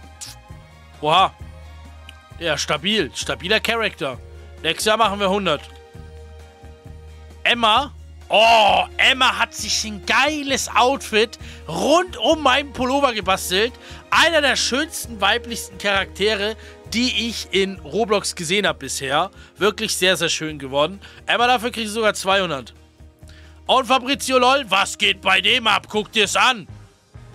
Oha. Ja, stabil. Stabiler Charakter. Nächstes Jahr machen wir hundert. Emma. Oh, Emma hat sich ein geiles Outfit rund um meinen Pullover gebastelt. Einer der schönsten, weiblichsten Charaktere, die ich in Roblox gesehen habe bisher. Wirklich sehr, sehr schön geworden. Emma, dafür kriegst du sogar zweihundert. Und Fabrizio Lol, was geht bei dem ab? Guck dir's an.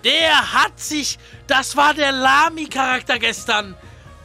Der hat sich... Das war der Lami-Charakter gestern.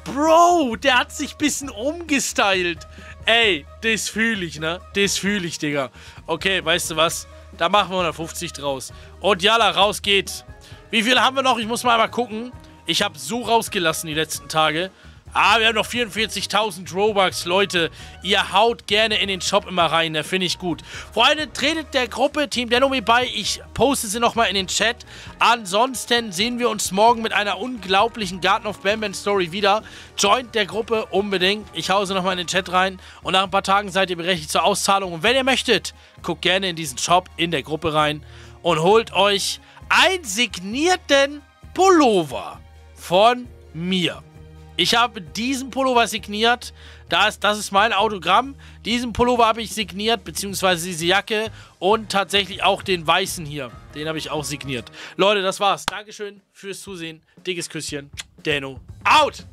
Bro, der hat sich ein bisschen umgestylt. Ey, das fühle ich, ne? Das fühle ich, Digga. Okay, weißt du was? Da machen wir hundertfünfzig draus. Und jalla, raus geht's. Wie viel haben wir noch? Ich muss mal mal gucken. Ich habe so rausgelassen die letzten Tage. Ah, wir haben noch vierundvierzigtausend Robux, Leute. Ihr haut gerne in den Shop immer rein, da finde ich gut. Freunde, tretet der Gruppe Team Dennome bei. Ich poste sie nochmal in den Chat. Ansonsten sehen wir uns morgen mit einer unglaublichen Garden of Banban Story wieder. Joint der Gruppe unbedingt. Ich hau sie nochmal in den Chat rein. Und nach ein paar Tagen seid ihr berechtigt zur Auszahlung. Und wenn ihr möchtet, guckt gerne in diesen Shop in der Gruppe rein. Und holt euch einen signierten Pullover von mir. Ich habe diesen Pullover signiert, das, das ist mein Autogramm. Diesen Pullover habe ich signiert, beziehungsweise diese Jacke und tatsächlich auch den weißen hier. Den habe ich auch signiert. Leute, das war's. Dankeschön fürs Zusehen. Dickes Küsschen. Denno out!